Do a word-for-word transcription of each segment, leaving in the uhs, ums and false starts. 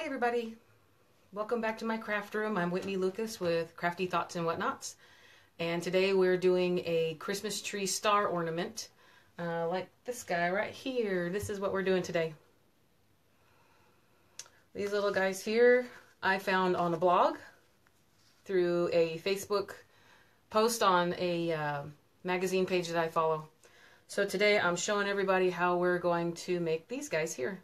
Hi everybody, welcome back to my craft room. I'm Whitney Lucas with Crafty Thoughts and Whatnots, and today we're doing a Christmas tree star ornament uh, like this guy right here. This is what we're doing today. These little guys here I found on a blog through a Facebook post on a uh, magazine page that I follow. So today I'm showing everybody how we're going to make these guys here.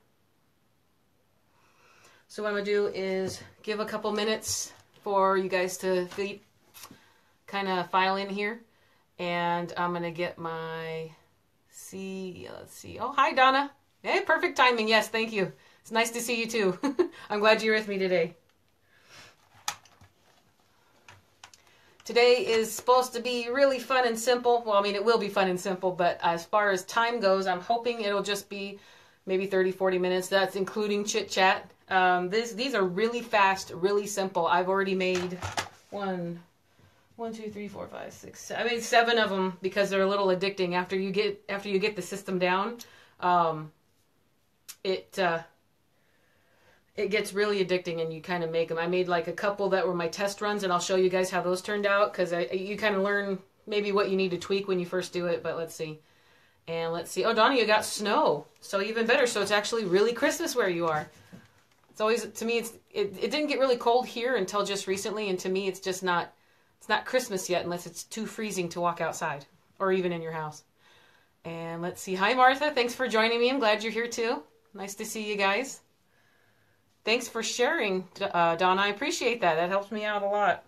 So what I'm going to do is give a couple minutes for you guys to kind of file in here. And I'm going to get my, see, let's see. Oh, hi, Donna. Hey, perfect timing. Yes, thank you. It's nice to see you too. I'm glad you're with me today. Today is supposed to be really fun and simple. Well, I mean, it will be fun and simple, but as far as time goes, I'm hoping it'll just be maybe thirty, forty minutes. That's including chit chat. Um, this, these are really fast, really simple. I've already made one, one, two, three, four, five, six, seven, I made seven of them because they're a little addicting. After you get, after you get the system down, um, it, uh, it gets really addicting and you kind of make them. I made like a couple that were my test runs, and I'll show you guys how those turned out. Cause I, you kind of learn maybe what you need to tweak when you first do it, but let's see. And let's see. Oh, Donna, you got snow. So even better. So it's actually really Christmas where you are. It's always, to me, it's, it, it didn't get really cold here until just recently, and to me it's just not, it's not Christmas yet unless it's too freezing to walk outside or even in your house. And let's see. Hi, Martha. Thanks for joining me. I'm glad you're here too. Nice to see you guys. Thanks for sharing, uh, Donna. I appreciate that. That helps me out a lot.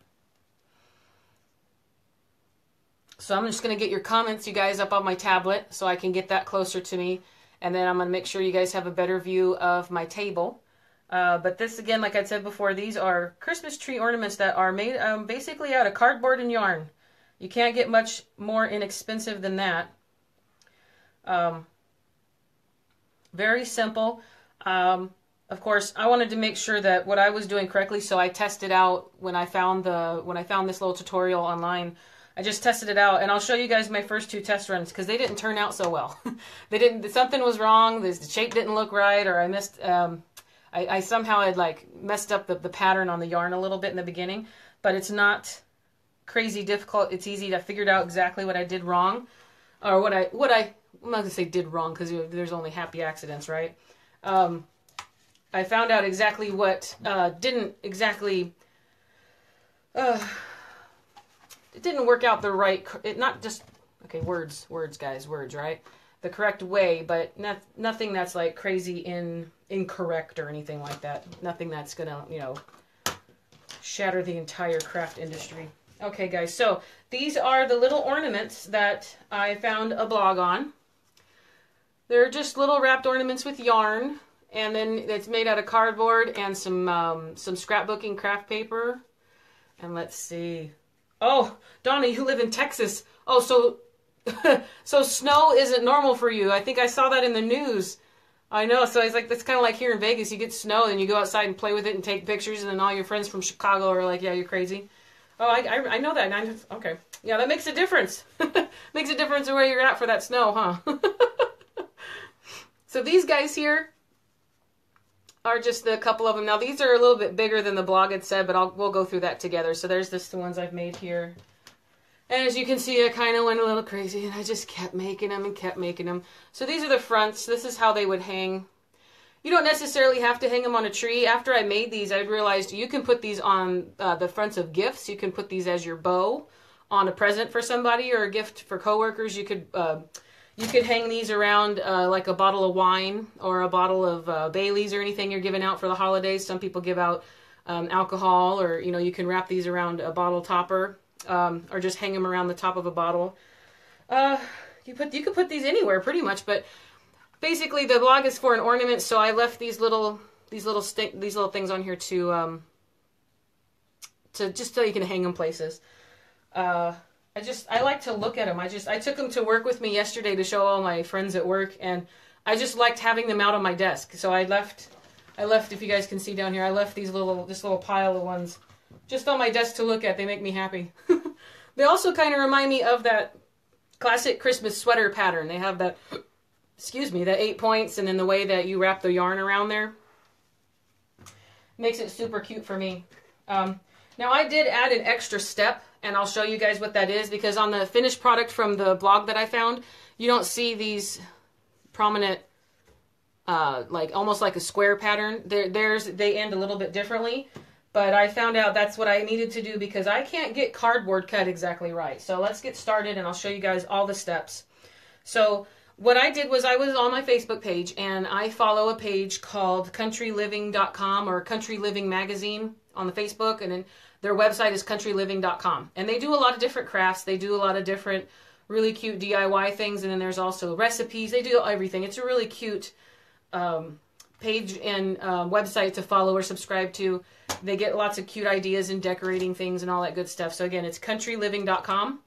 So I'm just going to get your comments, you guys, up on my tablet so I can get that closer to me, and then I'm going to make sure you guys have a better view of my table. Uh, but this, again, like I said before, these are Christmas tree ornaments that are made um, basically out of cardboard and yarn. You can't get much more inexpensive than that. Um, very simple. Um, of course, I wanted to make sure that what I was doing correctly, so I tested out when I found the when I found this little tutorial online. I just tested it out, and I'll show you guys my first two test runs because they didn't turn out so well. They didn't. Something was wrong. The shape didn't look right, or I missed. Um, I, I somehow had like messed up the, the pattern on the yarn a little bit in the beginning, but it's not crazy difficult. It's easy to figure out exactly what I did wrong, or what I, what I, I'm not gonna say did wrong because there's only happy accidents, right? Um, I found out exactly what uh, didn't exactly, uh, it didn't work out the right, it not just, okay, words, words guys, words, right? The correct way, but not, nothing that's like crazy in incorrect or anything like that. Nothing that's gonna, you know, shatter the entire craft industry. Okay guys, so these are the little ornaments that I found a blog on. They're just little wrapped ornaments with yarn, and then it's made out of cardboard and some um, some scrapbooking craft paper. And let's see. Oh, Donna, you live in Texas. Oh, so so snow isn't normal for you. I think I saw that in the news. I know. So it's like, that's kind of like here in Vegas. You get snow and you go outside and play with it and take pictures, and then all your friends from Chicago are like, yeah, you're crazy. Oh, I, I, I know that. And I'm just, okay. Yeah, that makes a difference. Makes a difference where you're at for that snow, huh? So these guys here are just the couple of them. Now, these are a little bit bigger than the blog had said, but I'll, we'll go through that together. So there's this, the ones I've made here. And as you can see, I kind of went a little crazy, and I just kept making them and kept making them. So these are the fronts. This is how they would hang. You don't necessarily have to hang them on a tree. After I made these, I realized you can put these on uh, the fronts of gifts. You can put these as your bow on a present for somebody or a gift for coworkers. You could uh, you could hang these around uh, like a bottle of wine or a bottle of uh, Bailey's or anything you're giving out for the holidays. Some people give out um, alcohol, or you know, you can wrap these around a bottle topper. Um, or just hang them around the top of a bottle. Uh, you put you could put these anywhere pretty much, but basically the blog is for an ornament, so I left these little these little st these little things on here to um, to just so you can hang them places. Uh, I just I like to look at them. I just I took them to work with me yesterday to show all my friends at work, and I just liked having them out on my desk. So I left I left if you guys can see down here, I left these little this little pile of ones just on my desk to look at. They make me happy. They also kind of remind me of that classic Christmas sweater pattern. They have that, excuse me, that eight points, and then the way that you wrap the yarn around there. makes it super cute for me. Um, now I did add an extra step, and I'll show you guys what that is, because on the finished product from the blog that I found, you don't see these prominent, uh, like almost like a square pattern. There, there's, they end a little bit differently, but I found out that's what I needed to do because I can't get cardboard cut exactly right. So let's get started and I'll show you guys all the steps. So what I did was I was on my Facebook page, and I follow a page called country living dot com or Country Living Magazine on the Facebook, and then their website is country living dot com. And they do a lot of different crafts. They do a lot of different really cute D I Y things, and then there's also recipes. They do everything. It's a really cute um, page and uh, website to follow or subscribe to. They get lots of cute ideas and decorating things and all that good stuff. So again, it's country living dot com.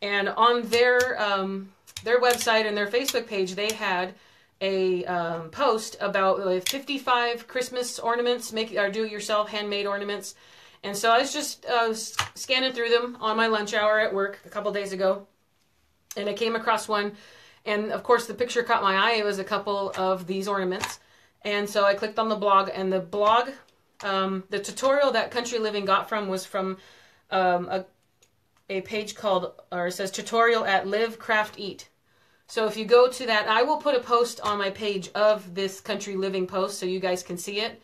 And on their um, their website and their Facebook page, they had a um, post about like, fifty-five Christmas ornaments, make or do-it-yourself handmade ornaments. And so I was just uh, scanning through them on my lunch hour at work a couple days ago, and I came across one. And of course, the picture caught my eye. It was a couple of these ornaments. And so I clicked on the blog, and the blog, um, the tutorial that Country Living got from was from um, a, a page called, or it says tutorial at Live Craft Eat. So if you go to that, I will put a post on my page of this Country Living post so you guys can see it.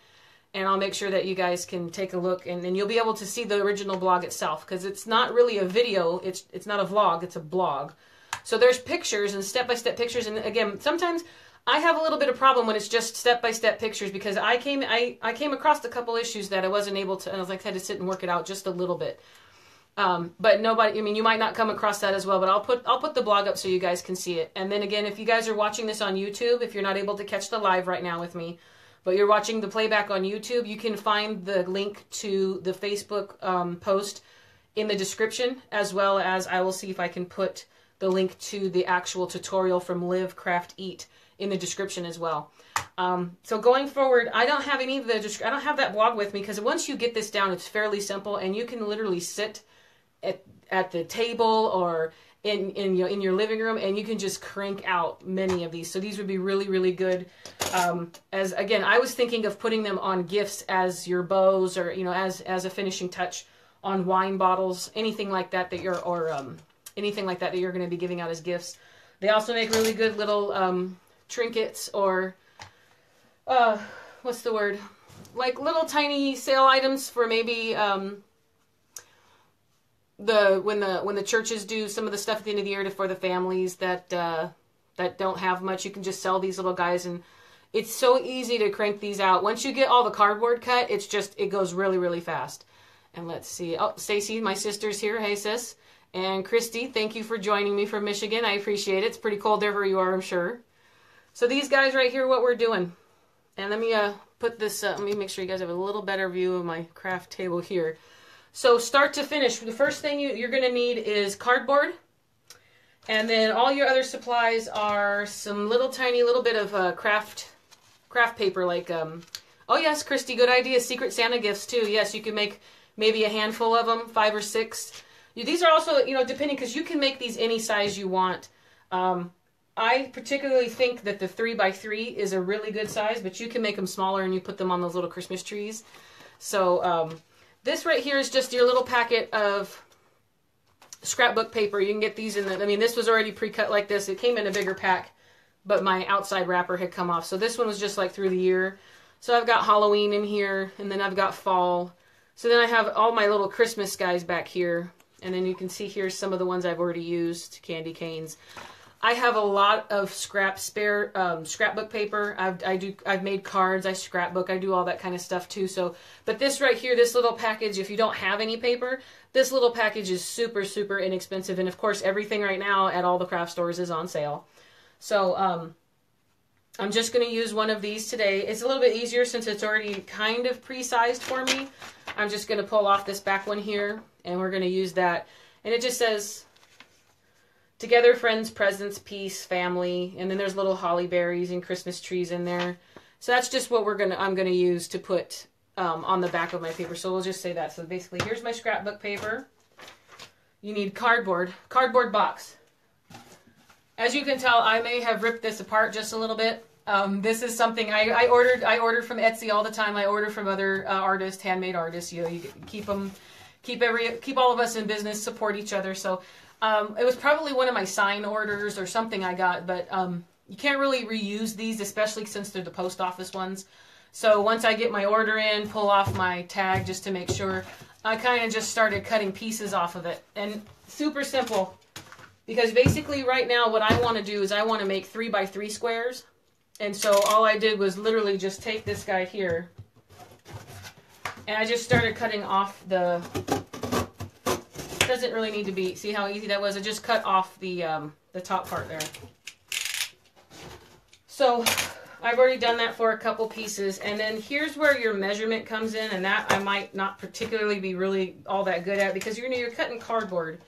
And I'll make sure that you guys can take a look, and then you'll be able to see the original blog itself, because it's not really a video. It's, it's not a vlog. It's a blog. So there's pictures and step-by-step pictures. And again, sometimes I have a little bit of problem when it's just step-by-step pictures, because I came, I, I came across a couple issues that I wasn't able to, and I was like, I had to sit and work it out just a little bit. Um, but nobody, I mean, you might not come across that as well, but I'll put, I'll put the blog up so you guys can see it. And then again, if you guys are watching this on YouTube, if you're not able to catch the live right now with me, but you're watching the playback on YouTube, you can find the link to the Facebook um, post in the description, as well as I will see if I can put the link to the actual tutorial from Live Craft Eat in the description as well. Um, so going forward, I don't have any of the, I don't have that blog with me, because once you get this down, it's fairly simple, and you can literally sit At, at the table or in, in, you know, in your living room, and you can just crank out many of these. So these would be really, really good. Um, as again, I was thinking of putting them on gifts as your bows, or, you know, as, as a finishing touch on wine bottles, anything like that that you're, or um, anything like that that you're going to be giving out as gifts. They also make really good little um, trinkets, or uh, what's the word? Like little tiny sale items for maybe, um, the when the when the churches do some of the stuff at the end of the year to, for the families that uh that don't have much, you can just sell these little guys, and it's so easy to crank these out once you get all the cardboard cut. It's just, it goes really, really fast. And let's see, oh, Stacy, my sister's here. Hey sis. And Christy, thank you for joining me from Michigan. I appreciate it. It's pretty cold there where you are, I'm sure. So these guys right here, what we're doing, and let me uh put this uh, let me make sure you guys have a little better view of my craft table here. So start to finish, the first thing you, you're going to need is cardboard, and then all your other supplies are some little tiny little bit of uh, craft craft paper, like, um, oh yes, Christy, good idea, Secret Santa gifts too. Yes, you can make maybe a handful of them, five or six. You, these are also, you know, depending, because you can make these any size you want. Um, I particularly think that the three by three is a really good size, but you can make them smaller and you put them on those little Christmas trees. So, um... this right here is just your little packet of scrapbook paper. You can get these in the, I mean, this was already pre-cut like this. It came in a bigger pack, but my outside wrapper had come off. So this one was just like through the year. So I've got Halloween in here, and then I've got fall. So then I have all my little Christmas guys back here. And then you can see here some of the ones I've already used, candy canes. I have a lot of scrap spare um, scrapbook paper. I've, I do. I've made cards. I scrapbook. I do all that kind of stuff too. So, but this right here, this little package, if you don't have any paper, this little package is super, super inexpensive. And of course, everything right now at all the craft stores is on sale. So um, I'm just going to use one of these today. It's a little bit easier since it's already kind of pre-sized for me. I'm just going to pull off this back one here, and we're going to use that. And it just says, together, friends, presents, peace, family, and then there's little holly berries and Christmas trees in there. So that's just what we're gonna I'm gonna use to put um, on the back of my paper. So we'll just say that. So basically, here's my scrapbook paper. You need cardboard, cardboard box. As you can tell, I may have ripped this apart just a little bit. Um, this is something I, I ordered. I order from Etsy all the time. I order from other uh, artists, handmade artists. You know, you keep them, keep every, keep all of us in business, support each other. So um, it was probably one of my sign orders or something I got, but um, you can't really reuse these, especially since they're the post office ones. So once I get my order in, pull off my tag just to make sure, I kind of just started cutting pieces off of it. And super simple, because basically right now what I want to do is I want to make three by three squares. And so all I did was literally just take this guy here, and I just started cutting off the, doesn't really need to be, see how easy that was? I just cut off the, um, the top part there. So I've already done that for a couple pieces, and then here's where your measurement comes in, and that I might not particularly be really all that good at, because you're, you're cutting cardboard,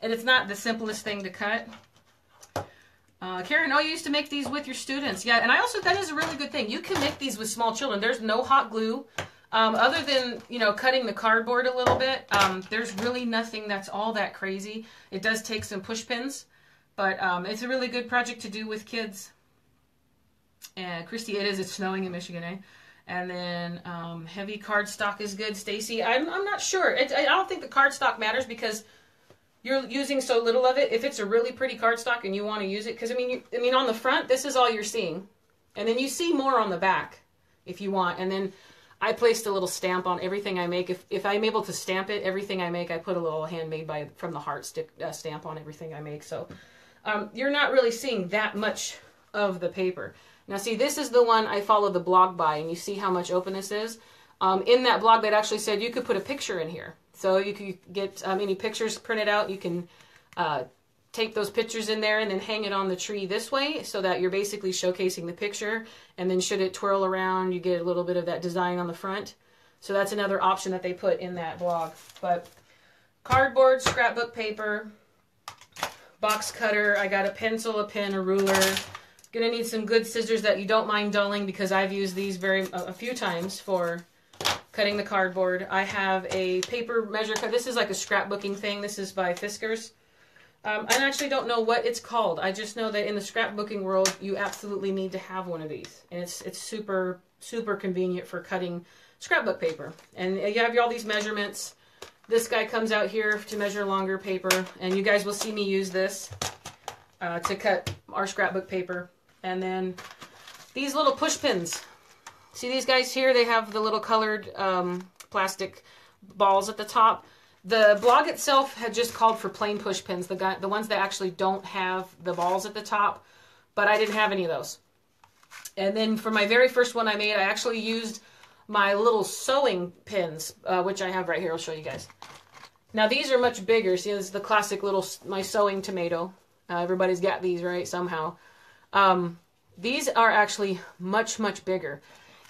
and it's not the simplest thing to cut. Uh, Karen, oh, you used to make these with your students. Yeah, and I also, that is a really good thing. You can make these with small children. There's no hot glue. Um, other than, you know, cutting the cardboard a little bit, um, there's really nothing that's all that crazy. It does take some push pins, but um, it's a really good project to do with kids. And Christy, it is. It's snowing in Michigan, eh? And then um, heavy cardstock is good. Stacy, I'm, I'm not sure. It, I don't think the cardstock matters because you're using so little of it. If it's a really pretty cardstock and you want to use it, because I mean, you, I mean, on the front, this is all you're seeing, and then you see more on the back if you want. And then I placed a little stamp on everything I make. If if I'm able to stamp it, everything I make, I put a little handmade by from the heart stick uh, stamp on everything I make. So um, you're not really seeing that much of the paper. Now see, this is the one I follow the blog by, and you see how much open this is. Um, in that blog, that actually said you could put a picture in here. So you can get um, any pictures printed out. You can uh, tape those pictures in there and then hang it on the tree this way so that you're basically showcasing the picture. And then should it twirl around, you get a little bit of that design on the front. So that's another option that they put in that blog. But cardboard, scrapbook paper, box cutter. I got a pencil, a pen, a ruler. Gonna need some good scissors that you don't mind dulling, because I've used these very uh, a few times for cutting the cardboard. I have a paper measure cut. This is like a scrapbooking thing. This is by Fiskars. Um, I actually don't know what it's called. I just know that in the scrapbooking world, you absolutely need to have one of these. And it's it's super, super convenient for cutting scrapbook paper. And you have all these measurements. This guy comes out here to measure longer paper. And you guys will see me use this uh, to cut our scrapbook paper. And then these little push pins. See these guys here? They have the little colored um, plastic balls at the top. The blog itself had just called for plain push pins, the, guy, the ones that actually don't have the balls at the top, but I didn't have any of those. And then for my very first one I made, I actually used my little sewing pins, uh, which I have right here. I'll show you guys. Now these are much bigger. See, this is the classic little, my sewing tomato. Uh, everybody's got these, right, somehow. Um, these are actually much, much bigger.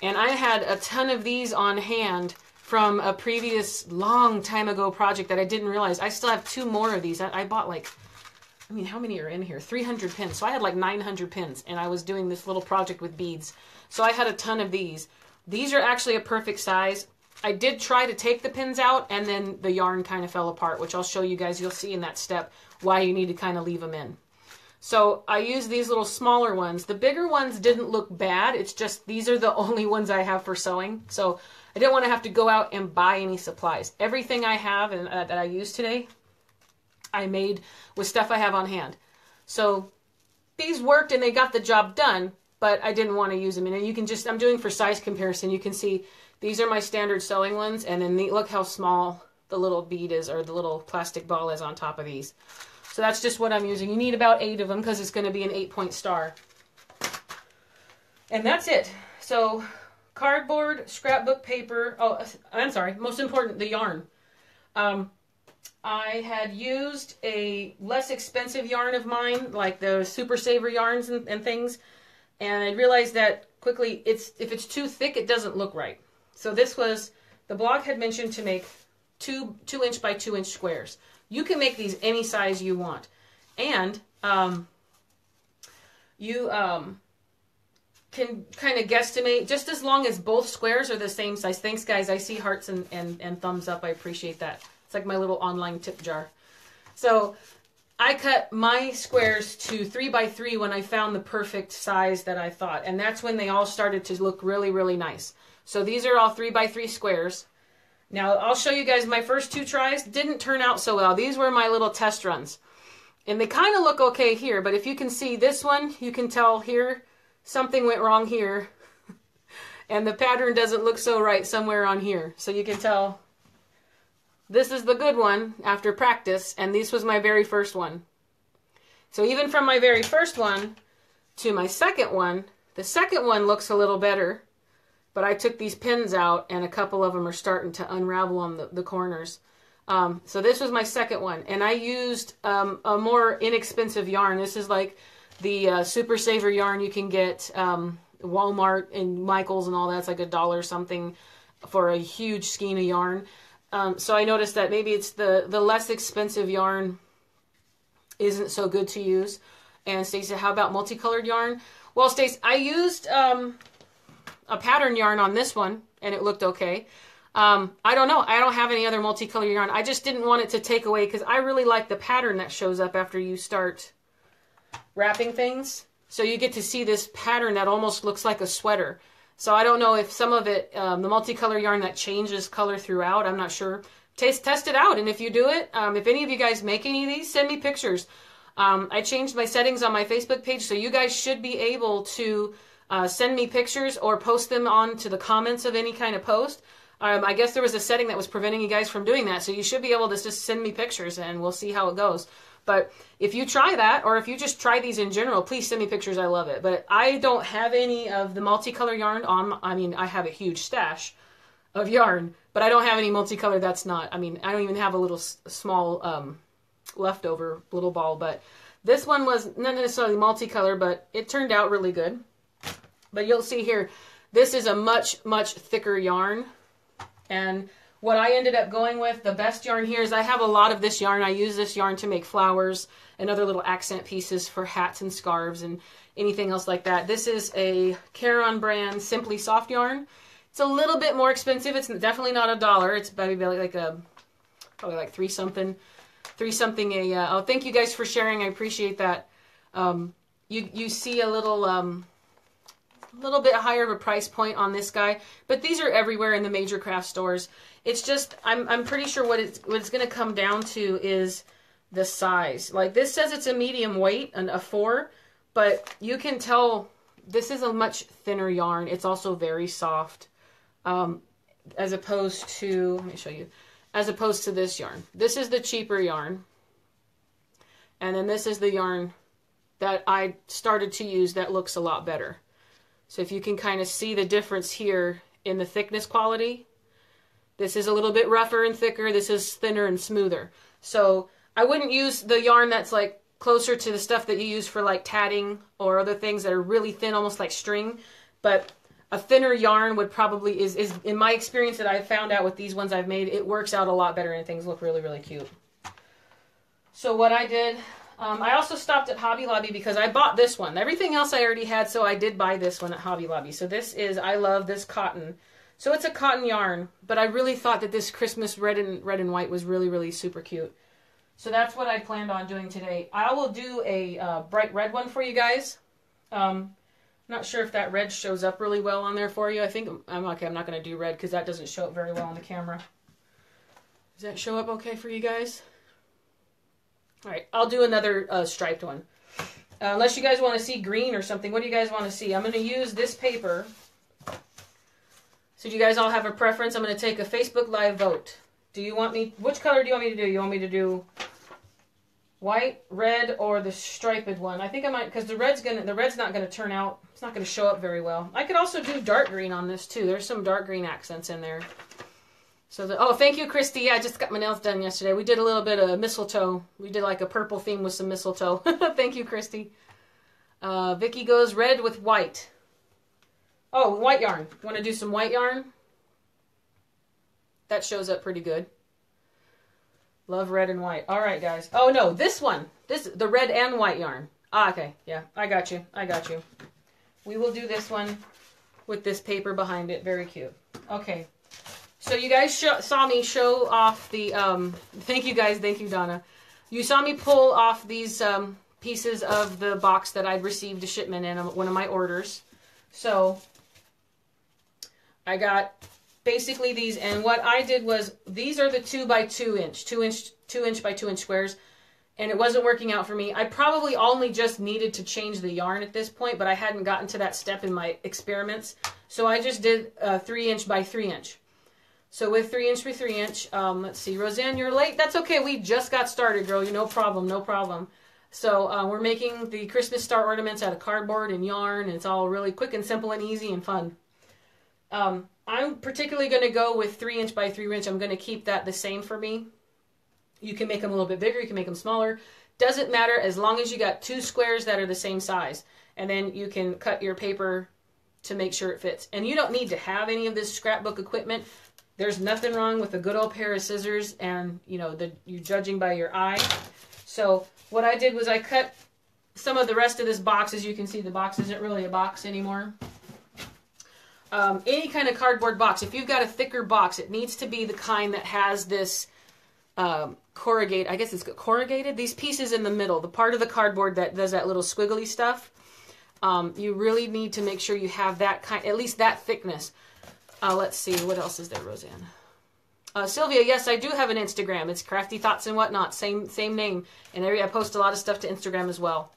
And I had a ton of these on hand from a previous long time ago project that I didn't realize. I still have two more of these. I, I bought like, I mean, how many are in here? three hundred pins. So I had like nine hundred pins, and I was doing this little project with beads. So I had a ton of these. These are actually a perfect size. I did try to take the pins out, and then the yarn kind of fell apart, which I'll show you guys. You'll see in that step why you need to kind of leave them in. So I use these little smaller ones. The bigger ones didn't look bad. It's just these are the only ones I have for sewing. So I didn't want to have to go out and buy any supplies. Everything I have and uh, that I use today, I made with stuff I have on hand. So these worked and they got the job done, but I didn't want to use them. And you can just, I'm doing for size comparison. You can see these are my standard sewing ones. And then the, look how small the little bead is, or the little plastic ball is on top of these. So that's just what I'm using. You need about eight of them because it's going to be an eight-point star. And that's it. So cardboard, scrapbook paper. Oh, I'm sorry. Most important, the yarn. Um, I had used a less expensive yarn of mine, like the Super Saver yarns and, and things. And I realized that quickly, it's if it's too thick, it doesn't look right. So this was, the blog had mentioned to make two two inch by two inch squares. You can make these any size you want, and um, you um, can kind of guesstimate, just as long as both squares are the same size. Thanks, guys. I see hearts and, and, and thumbs up. I appreciate that. It's like my little online tip jar. So I cut my squares to three by three when I found the perfect size that I thought. And that's when they all started to look really, really nice. So these are all three by three squares. Now I'll show you guys my first two tries. Didn't turn out so well. These were my little test runs. And they kind of look okay here, but if you can see this one, you can tell here, something went wrong here. And the pattern doesn't look so right somewhere on here. So you can tell this is the good one after practice, and this was my very first one. So even from my very first one to my second one, the second one looks a little better, but I took these pins out, and a couple of them are starting to unravel on the, the corners. Um, so this was my second one, and I used um, a more inexpensive yarn. This is like the uh, Super Saver yarn you can get um, Walmart and Michaels and all that's like a dollar something for a huge skein of yarn. Um, so I noticed that maybe it's the, the less expensive yarn isn't so good to use. And Stace said, how about multicolored yarn? Well, Stace, I used um, a pattern yarn on this one, and it looked okay. Um, I don't know. I don't have any other multicolored yarn. I just didn't want it to take away because I really like the pattern that shows up after you start wrapping things. So you get to see this pattern that almost looks like a sweater. So I don't know if some of it, um, the multicolor yarn that changes color throughout, I'm not sure. Taste, test it out, and if you do it, um, if any of you guys make any of these, send me pictures. Um, I changed my settings on my Facebook page, so you guys should be able to uh, send me pictures or post them on to the comments of any kind of post. Um, I guess there was a setting that was preventing you guys from doing that, so you should be able to just send me pictures, and we'll see how it goes. But if you try that, or if you just try these in general, please send me pictures. I love it. But I don't have any of the multicolor yarn on. I mean, I have a huge stash of yarn, but I don't have any multicolor that's not. I mean, I don't even have a little small um, leftover little ball. But this one was not necessarily multicolor, but it turned out really good. But you'll see here, this is a much, much thicker yarn. And what I ended up going with, the best yarn here is I have a lot of this yarn. I use this yarn to make flowers and other little accent pieces for hats and scarves and anything else like that. This is a Caron brand Simply Soft yarn. It's a little bit more expensive. It's definitely not a dollar. It's maybe like a, probably like three something, three something a, uh, oh, thank you guys for sharing. I appreciate that. Um, you, you see a little, um, a little bit higher of a price point on this guy, but these are everywhere in the major craft stores. It's just, I'm, I'm pretty sure what it's, what it's going to come down to is the size. Like this says it's a medium weight and a four, but you can tell this is a much thinner yarn. It's also very soft, um, as opposed to, let me show you, as opposed to this yarn. This is the cheaper yarn. And then this is the yarn that I started to use that looks a lot better. So if you can kind of see the difference here in the thickness quality, this is a little bit rougher and thicker. This is thinner and smoother. So I wouldn't use the yarn that's like closer to the stuff that you use for like tatting or other things that are really thin, almost like string. But a thinner yarn would probably is, is in my experience that I've found out with these ones I've made, it works out a lot better and things look really, really cute. So what I did, Um, I also stopped at Hobby Lobby because I bought this one. Everything else I already had, so I did buy this one at Hobby Lobby. So this is, I love this cotton. So it's a cotton yarn, but I really thought that this Christmas red and red and white was really, really super cute. So that's what I planned on doing today. I will do a uh, bright red one for you guys. Um, not sure if that red shows up really well on there for you. I think, I'm okay, I'm not going to do red because that doesn't show up very well on the camera. Does that show up okay for you guys? All right, I'll do another uh, striped one. Uh, unless you guys want to see green or something. What do you guys want to see? I'm going to use this paper. So do you guys all have a preference? I'm going to take a Facebook Live vote. Do you want me, which color do you want me to do? You want me to do white, red, or the striped one? I think I might, because the red's gonna, the red's not going to turn out. It's not going to show up very well. I could also do dark green on this, too. There's some dark green accents in there. So the, oh, thank you, Christy. I just got my nails done yesterday. We did a little bit of mistletoe. We did like a purple theme with some mistletoe. Thank you, Christy. Uh, Vicky goes red with white. Oh, white yarn. Want to do some white yarn? That shows up pretty good. Love red and white. All right, guys. Oh, no, this one. This the red and white yarn. Ah, okay. Yeah, I got you. I got you. We will do this one with this paper behind it. Very cute. Okay. So you guys show, saw me show off the, um, thank you guys, thank you Donna, You saw me pull off these um, pieces of the box that I'd received a shipment in one of my orders. So I got basically these, and what I did was, these are the two by two inch, two inch, two inch by two inch squares, and it wasn't working out for me. I probably only just needed to change the yarn at this point, but I hadn't gotten to that step in my experiments. So I just did a three inch by three inch. So with three inch by three inch, um, let's see, Roseanne, you're late. That's okay. We just got started, girl. You no problem, no problem. So uh, we're making the Christmas star ornaments out of cardboard and yarn, and it's all really quick and simple and easy and fun. Um, I'm particularly going to go with three inch by three inch. I'm going to keep that the same for me. You can make them a little bit bigger. You can make them smaller. Doesn't matter as long as you got two squares that are the same size, and then you can cut your paper to make sure it fits. And you don't need to have any of this scrapbook equipment. There's nothing wrong with a good old pair of scissors, and you know, the, you're judging by your eye. So what I did was I cut some of the rest of this box. As you can see, the box isn't really a box anymore. Um, any kind of cardboard box. If you've got a thicker box, it needs to be the kind that has this um, corrugate. I guess it's corrugated. These pieces in the middle, the part of the cardboard that does that little squiggly stuff. Um, you really need to make sure you have that kind, at least that thickness. Uh, let's see, what else is there, Roseanne? Uh, Sylvia, yes, I do have an Instagram. It's Crafty Thoughts and Whatnot, same same name. And I post a lot of stuff to Instagram as well.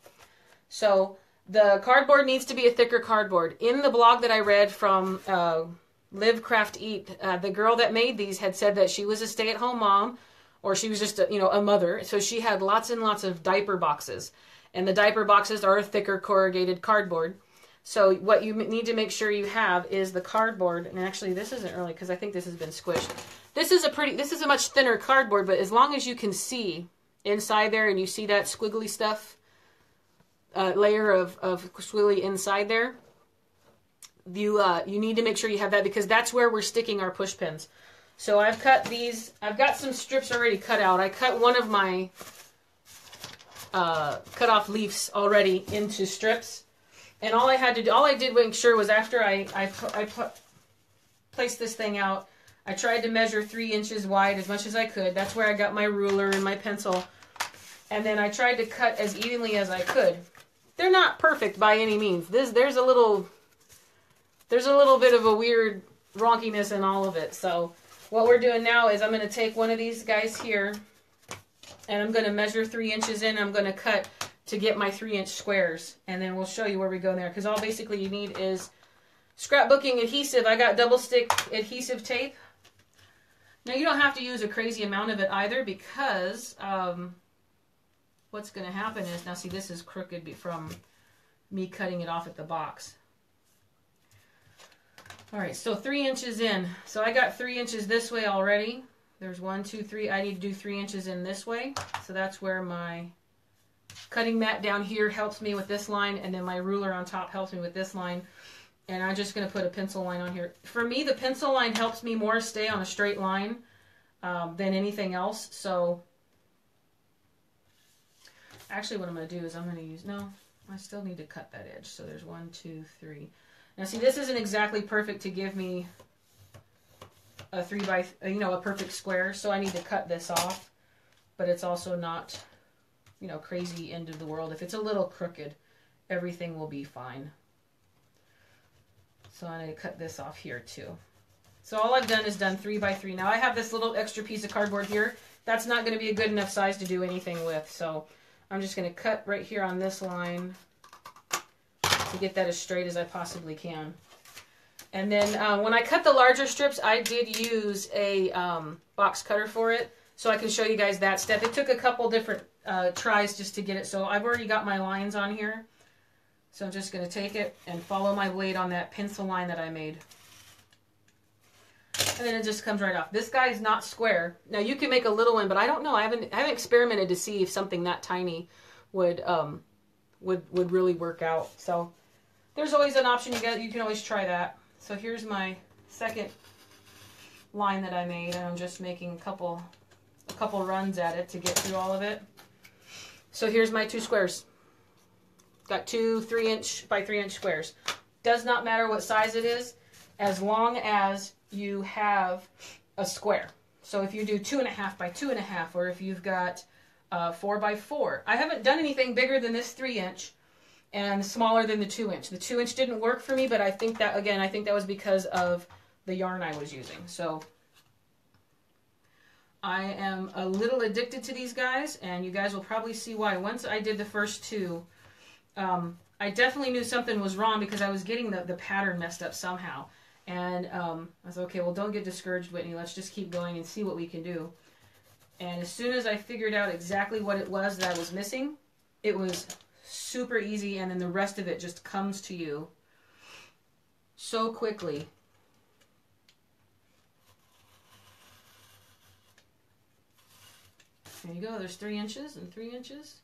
So the cardboard needs to be a thicker cardboard. In the blog that I read from uh, Live Craft Eat, uh, the girl that made these had said that she was a stay-at-home mom, or she was just a, you know, a mother. So she had lots and lots of diaper boxes. And the diaper boxes are a thicker corrugated cardboard. So what you need to make sure you have is the cardboard, and actually this isn't really, because I think this has been squished. This is a pretty, this is a much thinner cardboard, but as long as you can see inside there and you see that squiggly stuff, uh, layer of, of squiggly inside there, you, uh, you need to make sure you have that, because that's where we're sticking our push pins. So I've cut these, I've got some strips already cut out. I cut one of my uh, cut off leaves already into strips. And all I had to do, all I did make sure was after I, I, I placed this thing out, I tried to measure three inches wide as much as I could. That's where I got my ruler and my pencil. And then I tried to cut as evenly as I could. They're not perfect by any means. This, there's a little, there's a little bit of a weird wonkiness in all of it. So what we're doing now is I'm going to take one of these guys here, and I'm going to measure three inches in. I'm going to cut to get my three inch squares, and then we'll show you where we go in there, because all basically you need is scrapbooking adhesive. I got double stick adhesive tape. Now you don't have to use a crazy amount of it either, because um, what's going to happen is, now see, this is crooked from me cutting it off at the box. All right, so three inches in. So I got three inches this way already. There's one, two, three. I need to do three inches in this way. So that's where my cutting mat down here helps me with this line, and then my ruler on top helps me with this line. And I'm just going to put a pencil line on here. For me, the pencil line helps me more stay on a straight line um, than anything else. So actually what I'm going to do is I'm going to use, no, I still need to cut that edge. So there's one, two, three. Now see, this isn't exactly perfect to give me a three by, you know, a perfect square. So I need to cut this off, but it's also not, you know, crazy end of the world. If it's a little crooked, everything will be fine. So I'm going to cut this off here too. So all I've done is done three by three. Now I have this little extra piece of cardboard here. That's not going to be a good enough size to do anything with. So I'm just going to cut right here on this line to get that as straight as I possibly can. And then uh, when I cut the larger strips, I did use a um, box cutter for it. So I can show you guys that step. It took a couple different uh, tries just to get it. So I've already got my lines on here. So I'm just going to take it and follow my blade on that pencil line that I made. And then it just comes right off. This guy is not square. Now you can make a little one, but I don't know. I haven't, I haven't experimented to see if something that tiny would, um, would, would really work out. So there's always an option. You get, you can always try that. So here's my second line that I made, and I'm just making a couple a couple runs at it to get through all of it. So here's my two squares. Got two three inch by three inch squares. Does not matter what size it is, as long as you have a square. So if you do two and a half by two and a half, or if you've got uh, four by four. I haven't done anything bigger than this three inch and smaller than the two inch. The two inch didn't work for me, but I think that, again, I think that was because of the yarn I was using. So I am a little addicted to these guys, and you guys will probably see why. Once I did the first two, um, I definitely knew something was wrong because I was getting the, the pattern messed up somehow. And um, I was okay, well, don't get discouraged, Whitney. Let's just keep going and see what we can do. And as soon as I figured out exactly what it was that I was missing, it was super easy, and then the rest of it just comes to you so quickly. There you go. There's three inches and three inches.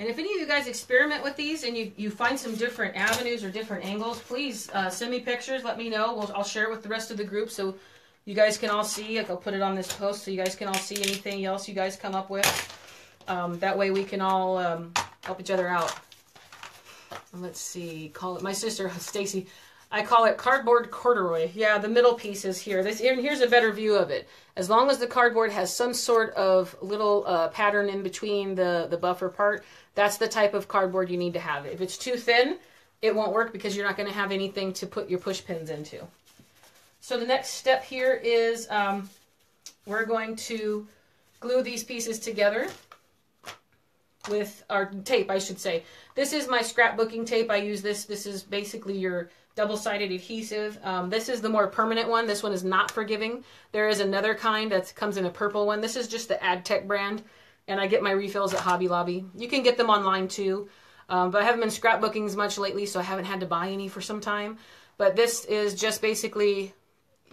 And if any of you guys experiment with these and you, you find some different avenues or different angles, please uh, send me pictures. Let me know. We'll, I'll share with the rest of the group so you guys can all see. Like, I'll put it on this post so you guys can all see anything else you guys come up with. Um, that way we can all um, help each other out. And let's see. Call it my sister, Stacy. I call it cardboard corduroy. Yeah, the middle piece is here. This, and here's a better view of it. As long as the cardboard has some sort of little uh, pattern in between the, the buffer part, that's the type of cardboard you need to have. If it's too thin, it won't work because you're not going to have anything to put your push pins into. So the next step here is um, we're going to glue these pieces together with our tape, I should say. This is my scrapbooking tape. I use this. This is basically your double-sided adhesive. Um, this is the more permanent one. This one is not forgiving. There is another kind that comes in a purple one. This is just the Adtech brand, and I get my refills at Hobby Lobby. You can get them online too, um, but I haven't been scrapbooking as much lately, so I haven't had to buy any for some time. But this is just basically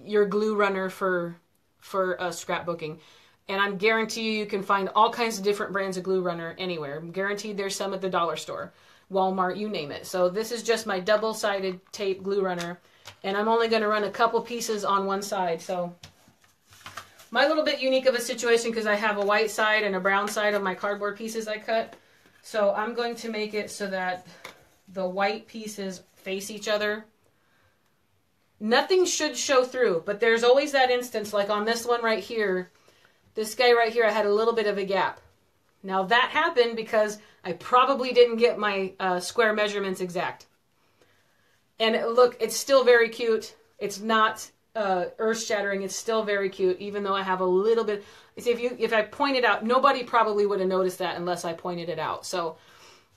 your glue runner for, for uh, scrapbooking. And I'm guarantee you, you can find all kinds of different brands of glue runner anywhere. I'm guaranteed there's some at the dollar store, Walmart, you name it. So this is just my double-sided tape glue runner, and I'm only going to run a couple pieces on one side. So my little bit unique of a situation because I have a white side and a brown side of my cardboard pieces I cut. So I'm going to make it so that the white pieces face each other. Nothing should show through, but there's always that instance, like on this one right here, this guy right here, I had a little bit of a gap. Now that happened because I probably didn't get my uh, square measurements exact. And look, it's still very cute. It's not uh, earth-shattering. It's still very cute, even though I have a little bit. See, if you if I pointed out, nobody probably would have noticed that unless I pointed it out. So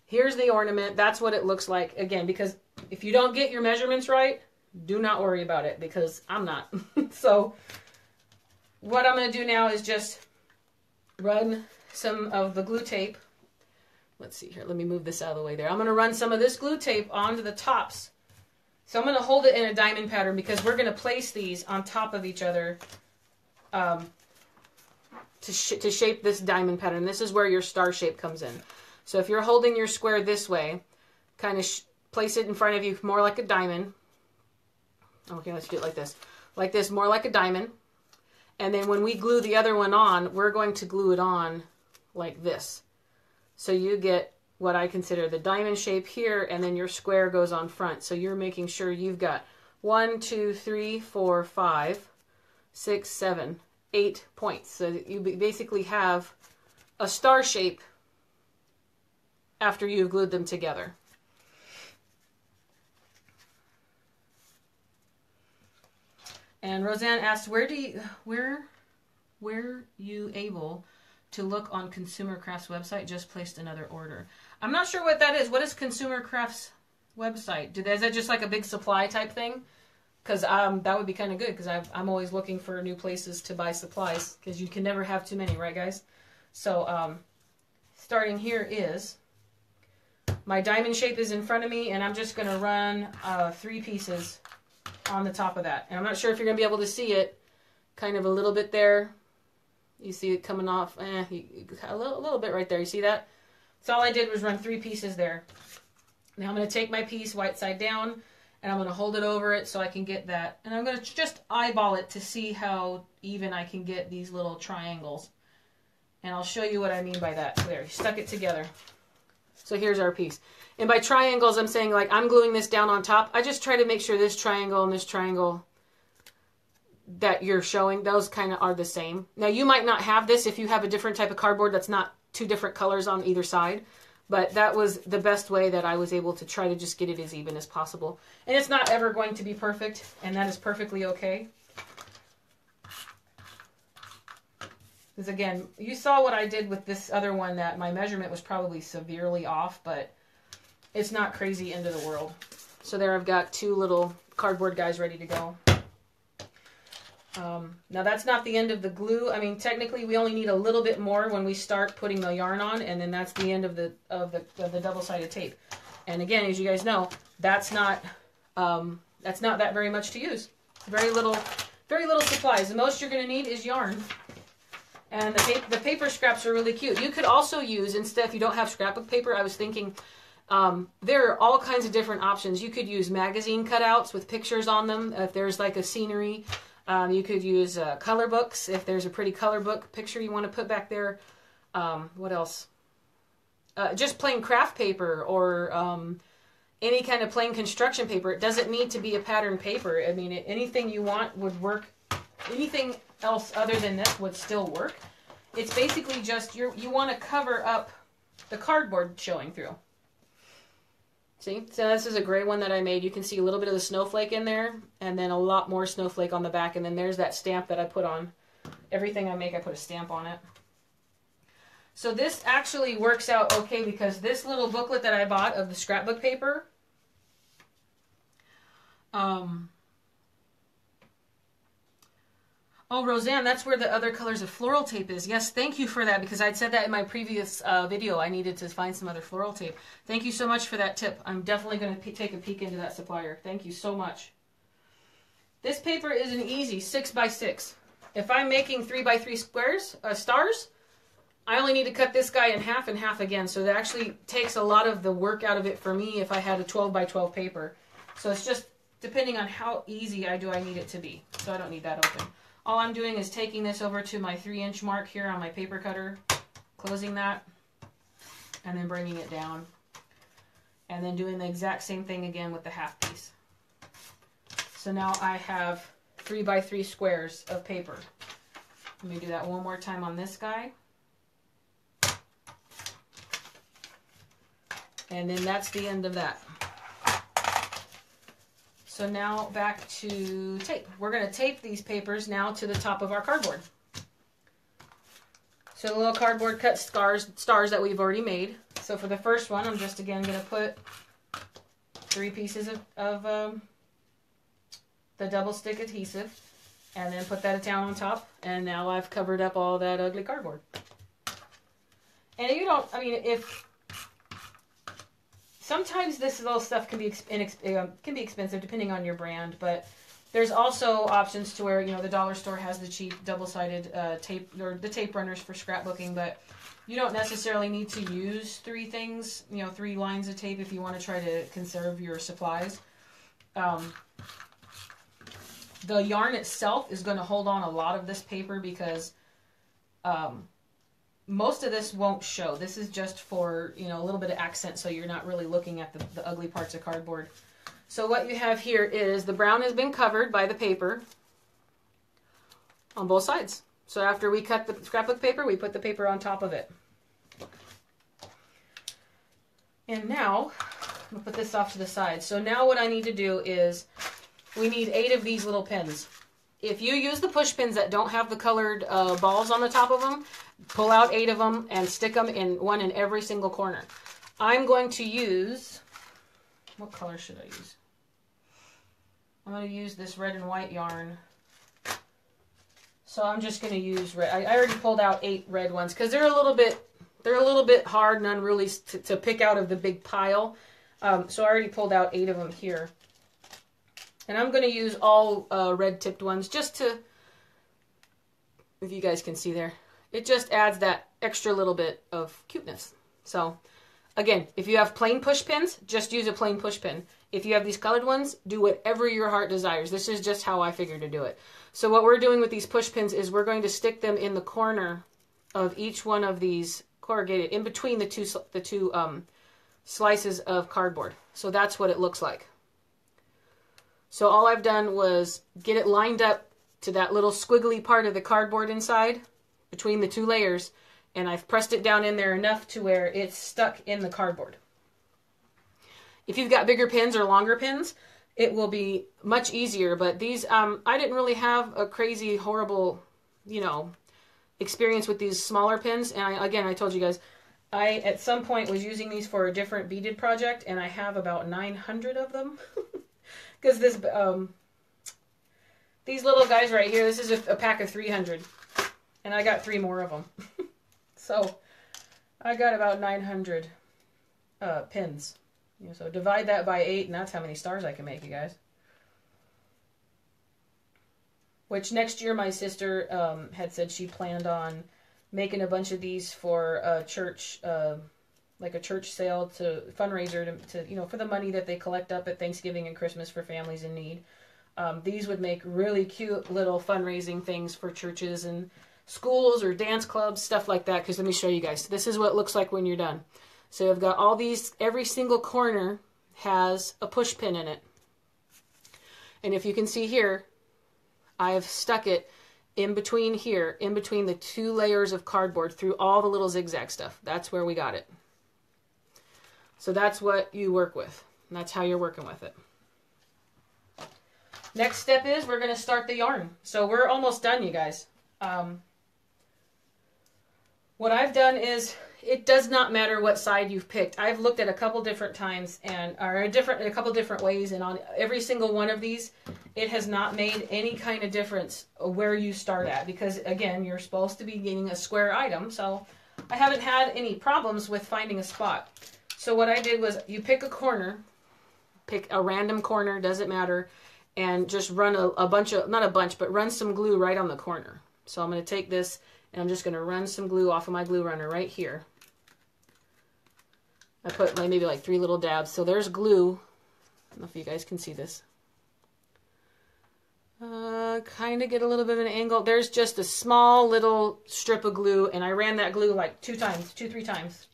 here's the ornament. That's what it looks like. Again, because if you don't get your measurements right, do not worry about it because I'm not. So what I'm going to do now is just run some of the glue tape. Let's see here. Let me move this out of the way there. I'm going to run some of this glue tape onto the tops. So I'm going to hold it in a diamond pattern because we're going to place these on top of each other um, to, sh to shape this diamond pattern. This is where your star shape comes in. So if you're holding your square this way, kind of sh place it in front of you more like a diamond. Okay, let's do it like this. Like this, more like a diamond. And then when we glue the other one on, we're going to glue it on like this. So you get what I consider the diamond shape here, and then your square goes on front. So you're making sure you've got one, two, three, four, five, six, seven, eight points. So you basically have a star shape after you've glued them together. And Roseanne asked, where do you, where were you able to look on Consumer Crafts website? Just placed another order. I'm not sure what that is. What is Consumer Crafts website? Do they, is that just like a big supply type thing? Because um, that would be kind of good because I'm always looking for new places to buy supplies because you can never have too many, right, guys? So um, starting here is my diamond shape is in front of me, and I'm just going to run uh, three pieces on the top of that. And I'm not sure if you're going to be able to see it, kind of a little bit there. You see it coming off, eh, a little, a little bit right there. You see that? So all I did was run three pieces there. Now I'm going to take my piece white side down, and I'm going to hold it over it so I can get that. And I'm going to just eyeball it to see how even I can get these little triangles. And I'll show you what I mean by that. There, you stuck it together. So here's our piece. And by triangles, I'm saying like I'm gluing this down on top. I just try to make sure this triangle and this triangle that you're showing, those kind of are the same. Now, you might not have this if you have a different type of cardboard that's not two different colors on either side, but that was the best way that I was able to try to just get it as even as possible. And it's not ever going to be perfect, and that is perfectly okay. Because again, you saw what I did with this other one, that my measurement was probably severely off, but it's not crazy end of the world. So there I've got two little cardboard guys ready to go. Um, now that's not the end of the glue. I mean, technically we only need a little bit more when we start putting the yarn on, and then that's the end of the, of the, of the double-sided tape. And again, as you guys know, that's not, um, that's not that very much to use. Very little, very little supplies. The most you're going to need is yarn. And the, pa the paper scraps are really cute. You could also use, instead, if you don't have scrapbook paper, I was thinking, um, there are all kinds of different options. You could use magazine cutouts with pictures on them. If there's like a scenery, Um, you could use uh, color books if there's a pretty color book picture you want to put back there. Um, what else? Uh, just plain craft paper or um, any kind of plain construction paper. It doesn't need to be a pattern paper. I mean, anything you want would work. Anything else other than this would still work. It's basically just you're, you want to cover up the cardboard showing through. See, so this is a gray one that I made. You can see a little bit of the snowflake in there, and then a lot more snowflake on the back, and then there's that stamp that I put on. Everything I make, I put a stamp on it. So this actually works out okay, because this little booklet that I bought of the scrapbook paper, um, oh, Roseanne, that's where the other colors of floral tape is. Yes, thank you for that, because I'd said that in my previous uh, video. I needed to find some other floral tape. Thank you so much for that tip. I'm definitely going to take a peek into that supplier. Thank you so much. This paper is an easy six by six. If I'm making three by three squares, uh, stars, I only need to cut this guy in half and half again. So that actually takes a lot of the work out of it for me if I had a twelve by twelve paper. So it's just depending on how easy I do I need it to be. So I don't need that open. All I'm doing is taking this over to my three inch mark here on my paper cutter, closing that, and then bringing it down, and then doing the exact same thing again with the half piece. So now I have three by three squares of paper. Let me do that one more time on this guy. And then that's the end of that. So now back to tape. We're going to tape these papers now to the top of our cardboard. So the little cardboard cut scars, stars that we've already made. So for the first one, I'm just again going to put three pieces of, of um, the double stick adhesive, and then put that down on top. And now I've covered up all that ugly cardboard. And you don't, I mean, if... Sometimes this little stuff can be can be expensive depending on your brand, but there's also options to where, you know, the dollar store has the cheap double-sided uh, tape or the tape runners for scrapbooking, but you don't necessarily need to use three things, you know, three lines of tape if you want to try to conserve your supplies. Um, the yarn itself is going to hold on a lot of this paper because um, most of this won't show. This is just for, you know, a little bit of accent, so you're not really looking at the, the ugly parts of cardboard. So what you have here is the brown has been covered by the paper on both sides. So after we cut the scrapbook paper, we put the paper on top of it. And now, I'm gonna put this off to the side. So now what I need to do is, we need eight of these little pins. If you use the push pins that don't have the colored uh, balls on the top of them, pull out eight of them and stick them in one in every single corner. I'm going to use, what color should I use? I'm going to use this red and white yarn. So I'm just going to use red. I, I already pulled out eight red ones because they're a little bit, they're a little bit hard and unruly to, to pick out of the big pile. Um, so I already pulled out eight of them here. And I'm going to use all uh, red-tipped ones just to, if you guys can see there, it just adds that extra little bit of cuteness. So, again, if you have plain push pins, just use a plain push pin. If you have these colored ones, do whatever your heart desires. This is just how I figure to do it. So what we're doing with these push pins is we're going to stick them in the corner of each one of these corrugated, in between the two, the two um, slices of cardboard. So that's what it looks like. So all I've done was get it lined up to that little squiggly part of the cardboard inside between the two layers, and I've pressed it down in there enough to where it's stuck in the cardboard. If you've got bigger pins or longer pins, it will be much easier, but these, um, I didn't really have a crazy, horrible, you know, experience with these smaller pins. And I, again, I told you guys, I at some point was using these for a different beaded project, and I have about nine hundred of them. Because this, um, these little guys right here, this is a, a pack of three hundred, and I got three more of them. So I got about nine hundred uh, pins. So divide that by eight, and that's how many stars I can make, you guys. Which next year my sister um, had said she planned on making a bunch of these for a church, uh, like a church sale to fundraiser to, to, you know, for the money that they collect up at Thanksgiving and Christmas for families in need. Um, these would make really cute little fundraising things for churches and schools or dance clubs, stuff like that. Because let me show you guys. This is what it looks like when you're done. So I've got all these, every single corner has a push pin in it. And if you can see here, I've stuck it in between here, in between the two layers of cardboard through all the little zigzag stuff. That's where we got it. So that's what you work with. And that's how you're working with it. Next step is we're going to start the yarn. So we're almost done, you guys. Um, what I've done is... It does not matter what side you've picked. I've looked at a couple different times and or a different a couple different ways, and on every single one of these, it has not made any kind of difference where you start at, because again, you're supposed to be getting a square item. So I haven't had any problems with finding a spot. So what I did was you pick a corner, pick a random corner, doesn't matter, and just run a, a bunch of not a bunch, but run some glue right on the corner. So I'm going to take this. And I'm just going to run some glue off of my glue runner right here. I put maybe like three little dabs. So there's glue. I don't know if you guys can see this. Uh, kind of get a little bit of an angle. There's just a small little strip of glue. And I ran that glue like two times, two, three times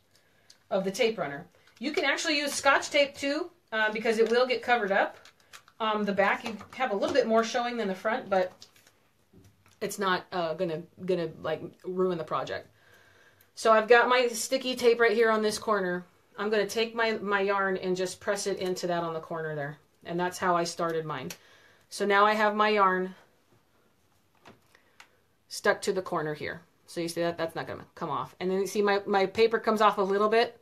of the tape runner. You can actually use Scotch tape too, uh, because it will get covered up. Um, the back, you have a little bit more showing than the front, but... It's not uh, gonna gonna like ruin the project. So I've got my sticky tape right here on this corner. I'm gonna take my my yarn and just press it into that on the corner there, and that's how I started mine. So now I have my yarn stuck to the corner here. So you see that that's not gonna come off. And then you see my my paper comes off a little bit.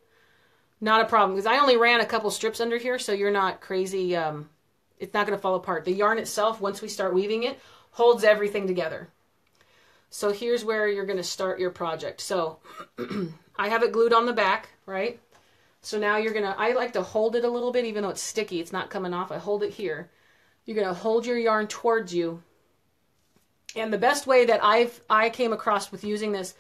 Not a problem, because I only ran a couple strips under here, so you're not crazy. Um, it's not gonna fall apart. The yarn itself, once we start weaving it, holds everything together. So here's where you're going to start your project. So I have it glued on the back, right? So now you're going to, I like to hold it a little bit, even though it's sticky, it's not coming off. I hold it here. You're going to hold your yarn towards you. And the best way that I've, I came across with using this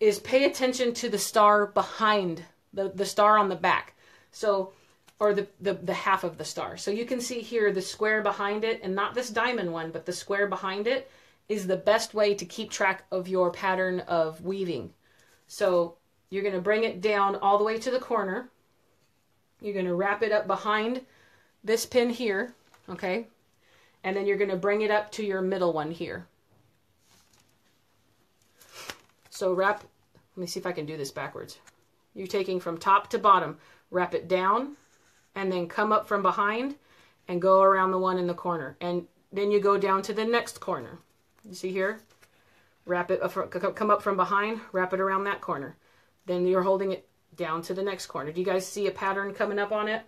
is pay attention to the star behind, the, the star on the back. So, or the, the, the half of the star. So you can see here the square behind it, and not this diamond one, but the square behind it is the best way to keep track of your pattern of weaving. So you're going to bring it down all the way to the corner. You're going to wrap it up behind this pin here, okay? And then you're going to bring it up to your middle one here. So wrap, let me see if I can do this backwards. You're taking from top to bottom, wrap it down, and then come up from behind and go around the one in the corner. And then you go down to the next corner. You see here? Wrap it, come up from behind, wrap it around that corner. Then you're holding it down to the next corner. Do you guys see a pattern coming up on it?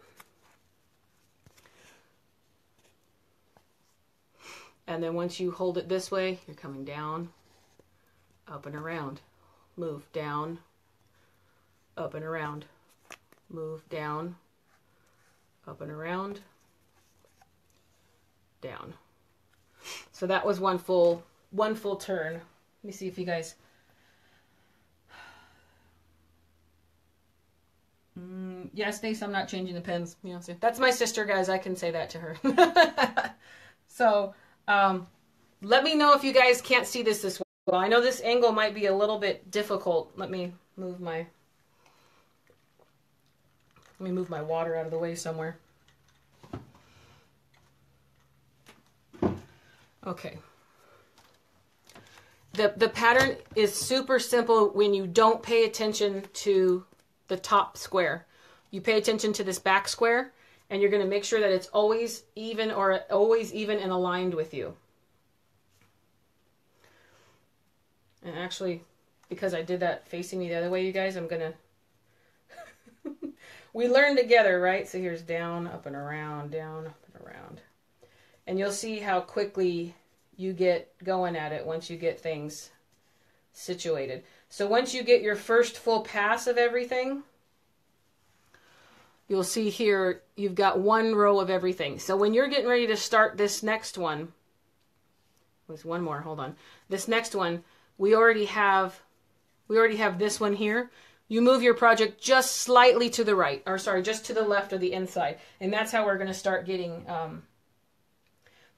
And then once you hold it this way, you're coming down, up and around. Move down, up and around. Move down. Up and around, down. So that was one full, one full turn. Let me see if you guys, mm, yes, Nace, I'm not changing the pins. You know, so that's my sister, guys. I can say that to her. So um, let me know if you guys can't see this this well. I know this angle might be a little bit difficult. Let me move my. Let me move my water out of the way somewhere. Okay. The, the pattern is super simple when you don't pay attention to the top square. You pay attention to this back square, and you're going to make sure that it's always even or always even and aligned with you. And actually, because I did that facing me the other way, you guys, I'm going to... We learn together, right? So here's down, up and around, down, up and around. And you'll see how quickly you get going at it once you get things situated. So once you get your first full pass of everything, you'll see here you've got one row of everything. So when you're getting ready to start this next one, there's one more, hold on. This next one, we already have we already have this one here. You move your project just slightly to the right, or sorry, just to the left of the inside. And that's how we're gonna start getting um,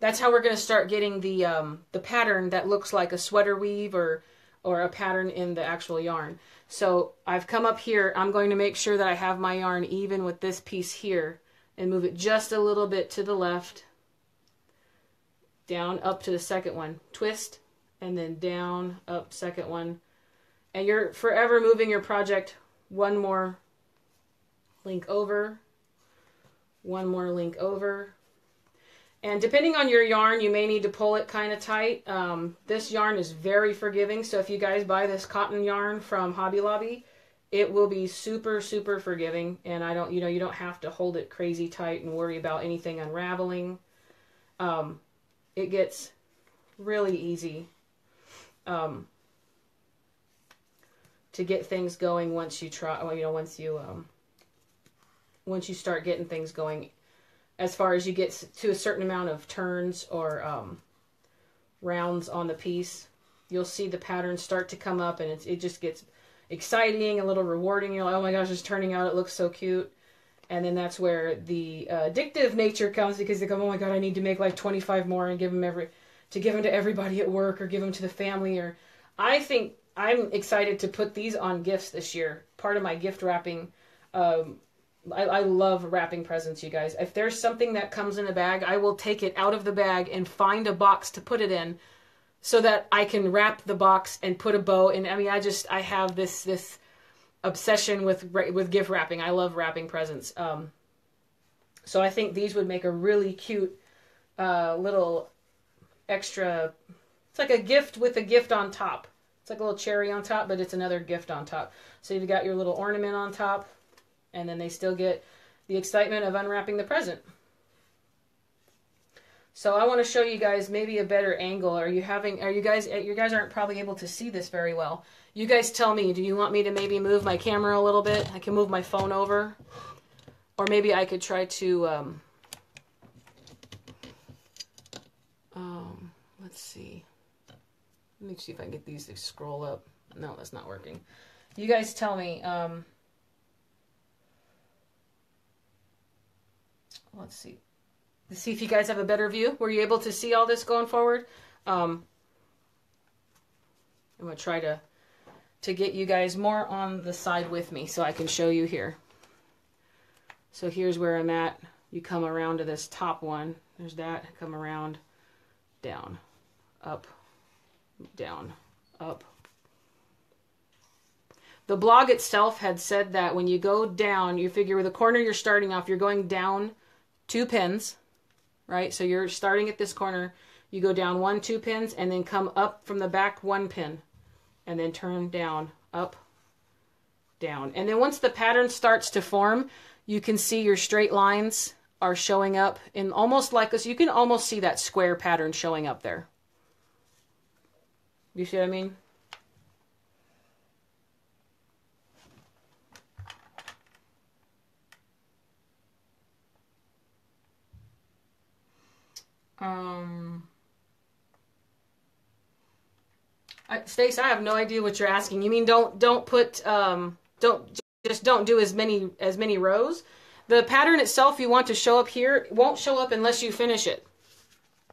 that's how we're gonna start getting the um, the pattern that looks like a sweater weave or or a pattern in the actual yarn. So I've come up here, I'm going to make sure that I have my yarn even with this piece here and move it just a little bit to the left, down, up to the second one, twist, and then down, up, second one. And you're forever moving your project one more link over, one more link over. And depending on your yarn, you may need to pull it kind of tight. Um, this yarn is very forgiving, so if you guys buy this cotton yarn from Hobby Lobby, it will be super, super forgiving. And I don't, you know, you don't have to hold it crazy tight and worry about anything unraveling. Um, it gets really easy um, to get things going once you try. Well, you know, once you um, once you start getting things going. As far as you get to a certain amount of turns or um, rounds on the piece, you'll see the pattern start to come up, and it's, it just gets exciting, a little rewarding. You're like, oh my gosh, it's turning out, it looks so cute. And then that's where the uh, addictive nature comes, because they go, oh my god, I need to make like twenty-five more and give them every, to give them to everybody at work or give them to the family. Or I think I'm excited to put these on gifts this year. Part of my gift wrapping. Um, I, I love wrapping presents, you guys. If there's something that comes in a bag, I will take it out of the bag and find a box to put it in so that I can wrap the box and put a bow. And I mean, I just, I have this, this obsession with, with gift wrapping. I love wrapping presents. Um, so I think these would make a really cute uh, little extra, it's like a gift with a gift on top. It's like a little cherry on top, but it's another gift on top. So you've got your little ornament on top. And then they still get the excitement of unwrapping the present. So I want to show you guys maybe a better angle. Are you having, are you guys, you guys aren't probably able to see this very well. You guys tell me, do you want me to maybe move my camera a little bit? I can move my phone over. Or maybe I could try to, um, um, let's see. Let me see if I can get these to scroll up. No, that's not working. You guys tell me, um, let's see. Let's see if you guys have a better view. Were you able to see all this going forward? Um, I'm going to try to to get you guys more on the side with me so I can show you here. So here's where I'm at. You come around to this top one. There's that. Come around. Down. Up. Down. Up. The blog itself had said that when you go down, you figure with the corner you're starting off, you're going down two pins, right? So you're starting at this corner, you go down one, two pins, and then come up from the back one pin, and then turn down, up, down. And then once the pattern starts to form, you can see your straight lines are showing up in almost like this. You can almost see that square pattern showing up there. You see what I mean? Um, I, Stace, I have no idea what you're asking. You mean don't don't put um don't just don't do as many as many rows? The pattern itself you want to show up here won't show up unless you finish it.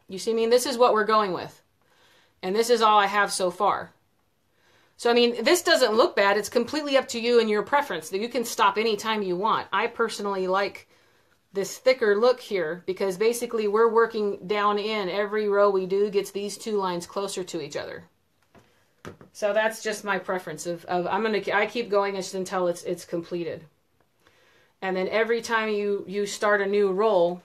You see, I mean, this is what we're going with, and this is all I have so far. So I mean, this doesn't look bad. It's completely up to you and your preference. That you can stop anytime you want. I personally like this thicker look here, because basically we're working down in. Every row we do gets these two lines closer to each other. So that's just my preference of, of I'm gonna I keep going until it's it's completed. And then every time you you start a new roll,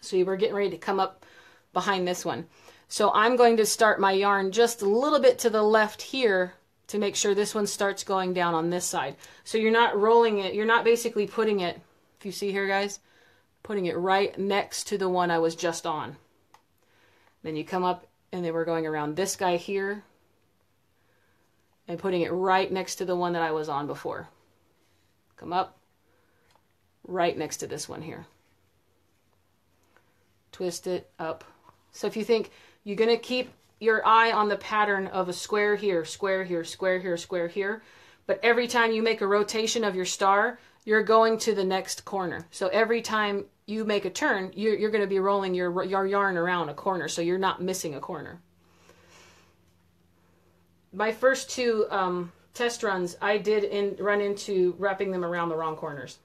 so you were getting ready to come up behind this one. So I'm going to start my yarn just a little bit to the left here to make sure this one starts going down on this side. So you're not rolling it, you're not basically putting it, if you see here guys, putting it right next to the one I was just on. Then you come up and then we're going around this guy here and putting it right next to the one that I was on before. Come up, right next to this one here. Twist it up. So if you think you're going to keep your eye on the pattern of a square here, square here, square here, square here, but every time you make a rotation of your star, you're going to the next corner. So every time you make a turn, you're, you're going to be rolling your, your yarn around a corner, so you're not missing a corner. My first two um, test runs, I did in, run into wrapping them around the wrong corners.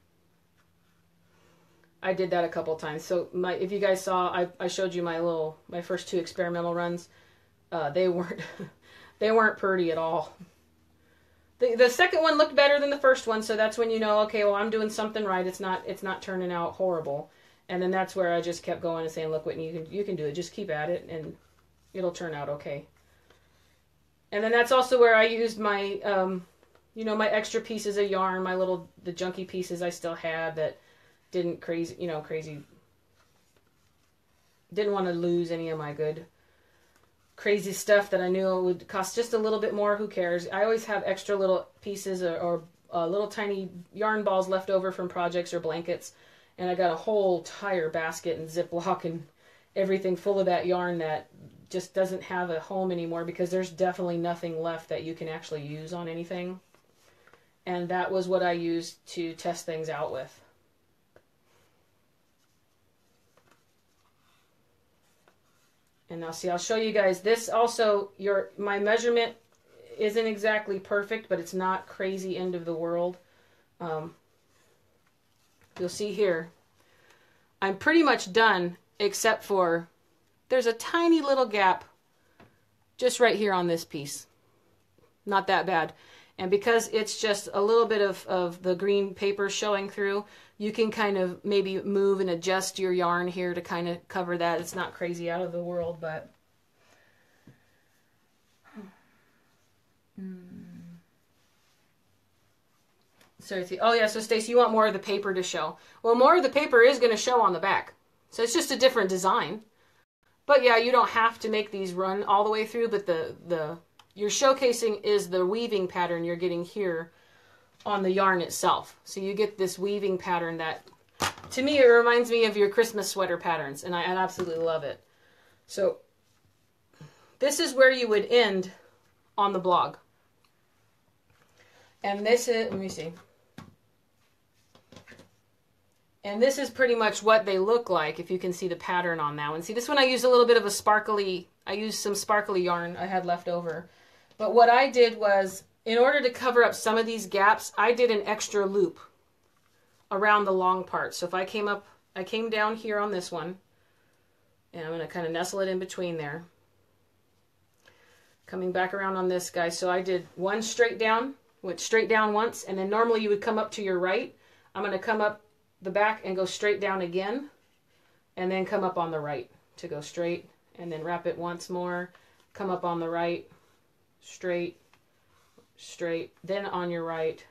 I did that a couple times. So my, if you guys saw, I, I showed you my little, my first two experimental runs. Uh, they weren't, they weren't pretty at all. The, the second one looked better than the first one. So that's when you know, okay, well, I'm doing something right. It's not, it's not turning out horrible. And then that's where I just kept going and saying, look, Whitney, you can, you can do it. Just keep at it and it'll turn out okay. And then that's also where I used my, um, you know, my extra pieces of yarn, my little, the junky pieces I still had that didn't crazy, you know, crazy, didn't want to lose any of my good crazy stuff that I knew would cost just a little bit more. Who cares? I always have extra little pieces or, or uh, little tiny yarn balls left over from projects or blankets. And I got a whole tire basket and Ziploc and everything full of that yarn that just doesn't have a home anymore because there's definitely nothing left that you can actually use on anything. And that was what I used to test things out with. And now see, I'll show you guys this also, your, my measurement isn't exactly perfect, but it's not crazy end of the world. Um, you'll see here, I'm pretty much done except for there's a tiny little gap just right here on this piece. Not that bad. And because it's just a little bit of, of the green paper showing through, you can kind of maybe move and adjust your yarn here to kind of cover that. It's not crazy out of the world, but so you see, oh yeah, so Stacey, you want more of the paper to show. Well, more of the paper is going to show on the back. So it's just a different design. But yeah, you don't have to make these run all the way through, but the, the you're showcasing is the weaving pattern you're getting here on the yarn itself. So you get this weaving pattern that, to me, it reminds me of your Christmas sweater patterns, and I, I absolutely love it. So this is where you would end on the blog. And this is, let me see. And this is pretty much what they look like, if you can see the pattern on that one. See, this one I used a little bit of a sparkly, I used some sparkly yarn I had left over. But what I did was, in order to cover up some of these gaps, I did an extra loop around the long part. So if I came up, I came down here on this one, and I'm gonna kind of nestle it in between there. Coming back around on this guy. So I did one straight down, went straight down once, and then normally you would come up to your right. I'm gonna come up the back and go straight down again, and then come up on the right to go straight, and then wrap it once more, come up on the right, straight, straight, then on your right.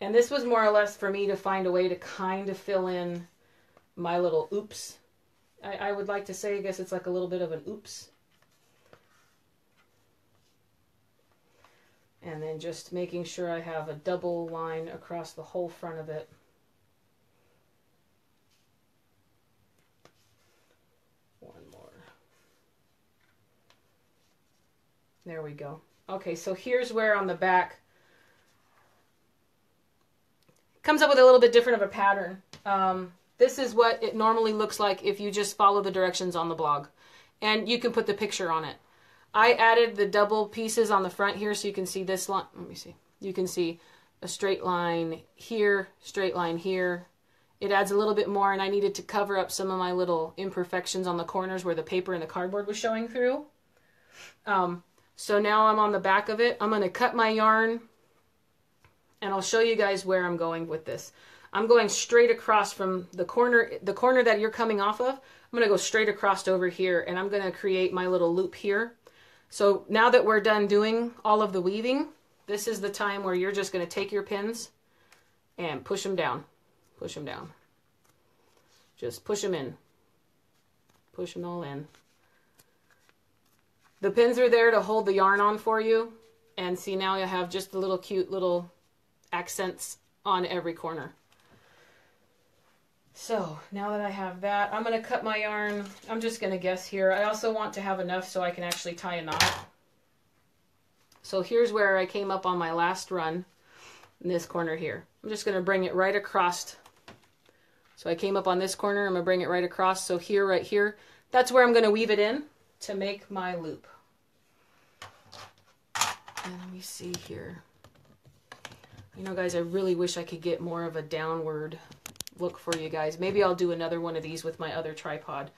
And this was more or less for me to find a way to kind of fill in my little oops. I, I would like to say, I guess it's like a little bit of an oops. And then just making sure I have a double line across the whole front of it. One more. There we go. Okay, so here's where on the back it comes up with a little bit different of a pattern. Um, this is what it normally looks like if you just follow the directions on the blog. And you can put the picture on it. I added the double pieces on the front here so you can see this line. Let me see. You can see a straight line here, straight line here. It adds a little bit more, and I needed to cover up some of my little imperfections on the corners where the paper and the cardboard was showing through. Um, so now I'm on the back of it. I'm going to cut my yarn and I'll show you guys where I'm going with this. I'm going straight across from the corner, the corner that you're coming off of. I'm going to go straight across over here and I'm going to create my little loop here. So now that we're done doing all of the weaving, this is the time where you're just going to take your pins and push them down, push them down. Just push them in, push them all in. The pins are there to hold the yarn on for you. And see, now you have just the little cute little accents on every corner. So now that I have that, I'm going to cut my yarn. I'm just going to guess here. I also want to have enough so I can actually tie a knot. So here's where I came up on my last run in this corner here. I'm just going to bring it right across. So I came up on this corner. I'm going to bring it right across. So here, right here, that's where I'm going to weave it in to make my loop. And let me see here. You know, guys, I really wish I could get more of a downward look for you guys. Maybe I'll do another one of these with my other tripod.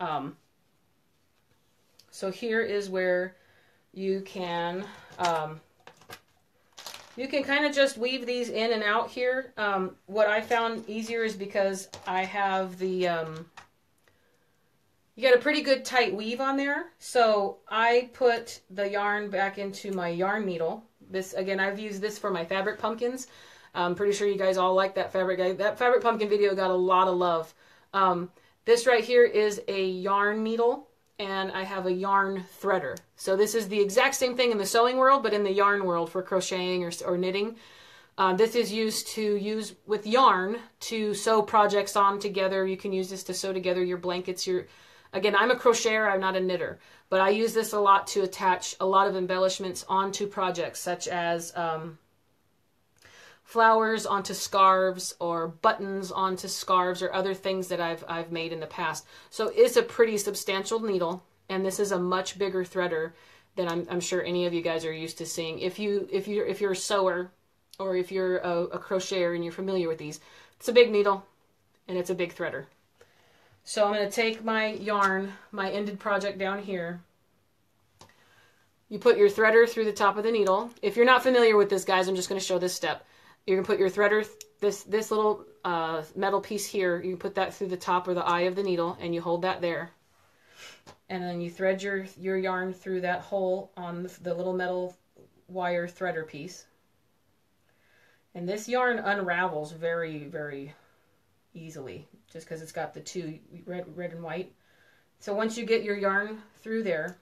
Um, so here is where you can, um, you can kind of just weave these in and out here. Um, what I found easier is because I have the, um, you got a pretty good tight weave on there. So I put the yarn back into my yarn needle. This, again, I've used this for my fabric pumpkins. I'm pretty sure you guys all like that fabric. That fabric pumpkin video got a lot of love. Um, this right here is a yarn needle, and I have a yarn threader. So this is the exact same thing in the sewing world, but in the yarn world for crocheting or, or knitting. Uh, this is used to use with yarn to sew projects on together. You can use this to sew together your blankets. Your, again, I'm a crocheter, I'm not a knitter, but I use this a lot to attach a lot of embellishments onto projects such as... Um, flowers onto scarves or buttons onto scarves or other things that I've, I've made in the past. So it's a pretty substantial needle, and this is a much bigger threader than I'm, I'm sure any of you guys are used to seeing. If, you, if, you're, if you're a sewer or if you're a, a crocheter and you're familiar with these, it's a big needle and it's a big threader. So I'm going to take my yarn, my ended project down here. You put your threader through the top of the needle. If you're not familiar with this, guys, I'm just going to show this step. You're going to put your threader, this this little uh, metal piece here, you put that through the top or the eye of the needle, and you hold that there. And then you thread your, your yarn through that hole on the, the little metal wire threader piece. And this yarn unravels very, very easily, just because it's got the two, red, red and white. So once you get your yarn through there,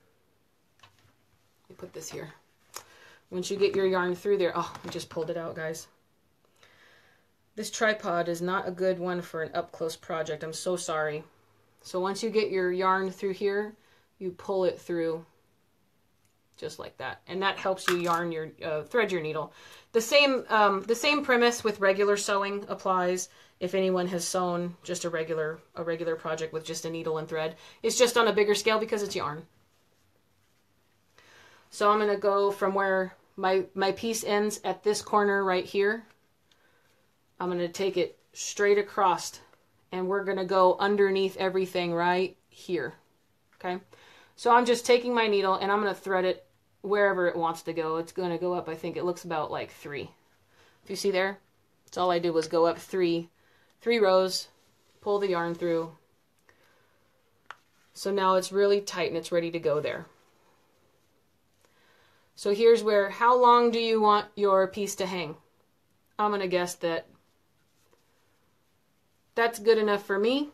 you put this here. Once you get your yarn through there, oh, I just pulled it out, guys. This tripod is not a good one for an up-close project. I'm so sorry. So once you get your yarn through here, you pull it through just like that. And that helps you yarn your, uh, thread your needle. The same, um, the same premise with regular sewing applies if anyone has sewn just a regular, a regular project with just a needle and thread. It's just on a bigger scale because it's yarn. So I'm going to go from where my, my piece ends at this corner right here. I'm going to take it straight across, and we're going to go underneath everything right here. Okay. So I'm just taking my needle and I'm going to thread it wherever it wants to go. It's going to go up. I think it looks about like three. If you see there, that's all I did was go up three, three rows, pull the yarn through. So now it's really tight and it's ready to go there. So here's where, how long do you want your piece to hang? I'm going to guess that that's good enough for me.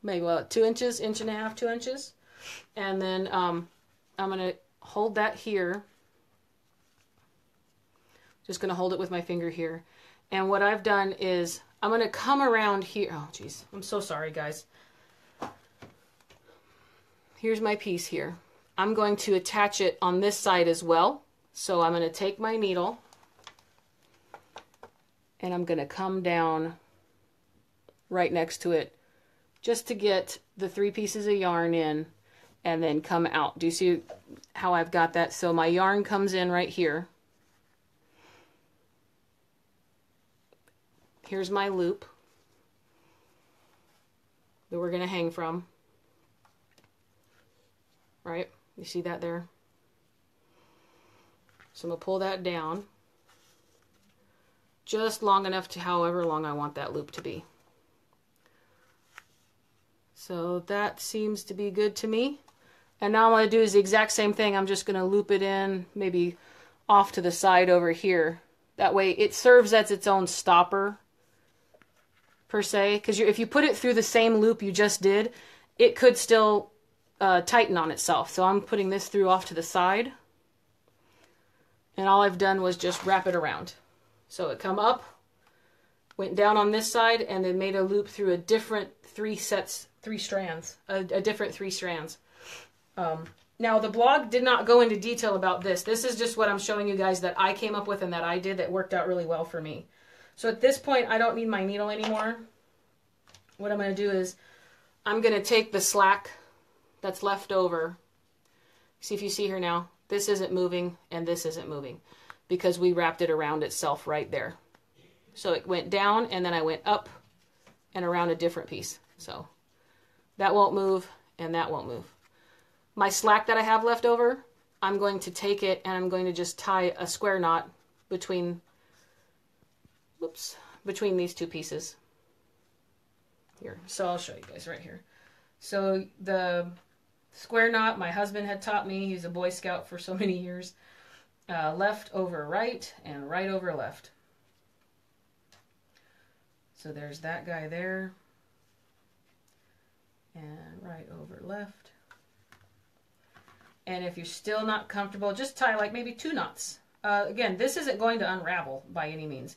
Maybe well, two inches, inch and a half, two inches. And then um, I'm going to hold that here. Just going to hold it with my finger here. And what I've done is I'm going to come around here. Oh, geez. I'm so sorry, guys. Here's my piece here. I'm going to attach it on this side as well. So I'm going to take my needle. And I'm going to come down right next to it just to get the three pieces of yarn in and then come out. Do you see how I've got that? So my yarn comes in right here. Here's my loop that we're going to hang from. right? You see that there? So I'm going to pull that down just long enough to however long I want that loop to be. So that seems to be good to me. And now all I'm going to do is the exact same thing. I'm just going to loop it in, maybe off to the side over here. That way it serves as its own stopper, per se. Because if you put it through the same loop you just did, it could still uh, tighten on itself. So I'm putting this through off to the side. And all I've done was just wrap it around. So it come up, went down on this side, and then made a loop through a different three sets, three strands, a, a different three strands. Um, now the blog did not go into detail about this. This is just what I'm showing you guys that I came up with and that I did that worked out really well for me. So at this point, I don't need my needle anymore. What I'm going to do is I'm going to take the slack that's left over. See if you see here now, this isn't moving and this isn't moving because we wrapped it around itself right there. So it went down and then I went up and around a different piece. So that won't move and that won't move. My slack that I have left over, I'm going to take it and I'm going to just tie a square knot between, whoops, between these two pieces. Here, so I'll show you guys right here. So the square knot my husband had taught me, he's a Boy Scout for so many years, uh, left over right and right over left. So there's that guy there, and right over left. And if you're still not comfortable, just tie like maybe two knots. Uh, again, this isn't going to unravel by any means.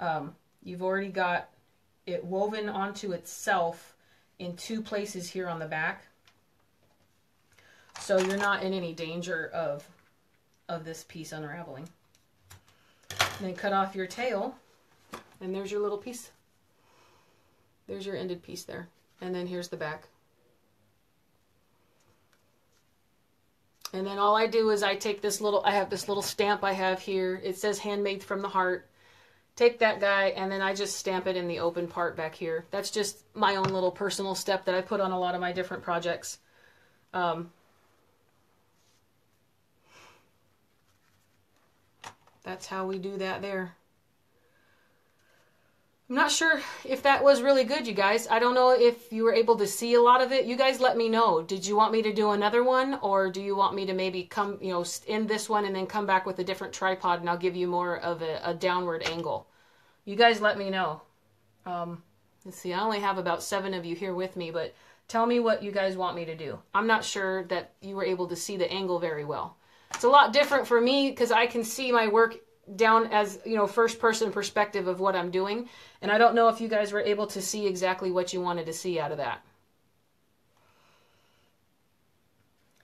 Um, you've already got it woven onto itself in two places here on the back. So you're not in any danger of, of this piece unraveling. And then cut off your tail, and there's your little piece. There's your ended piece there. And then here's the back. And then all I do is I take this little, I have this little stamp I have here. It says handmade from the heart. Take that guy and then I just stamp it in the open part back here. That's just my own little personal step that I put on a lot of my different projects. Um, that's how we do that there. I'm not sure if that was really good, you guys. I don't know if you were able to see a lot of it. You guys let me know. Did you want me to do another one, or do you want me to maybe come, you know, end this one and then come back with a different tripod and I'll give you more of a, a downward angle? You guys let me know. Um, let's see, I only have about seven of you here with me, but tell me what you guys want me to do. I'm not sure that you were able to see the angle very well. It's a lot different for me because I can see my work down as, you know, first person perspective of what I'm doing. And I don't know if you guys were able to see exactly what you wanted to see out of that.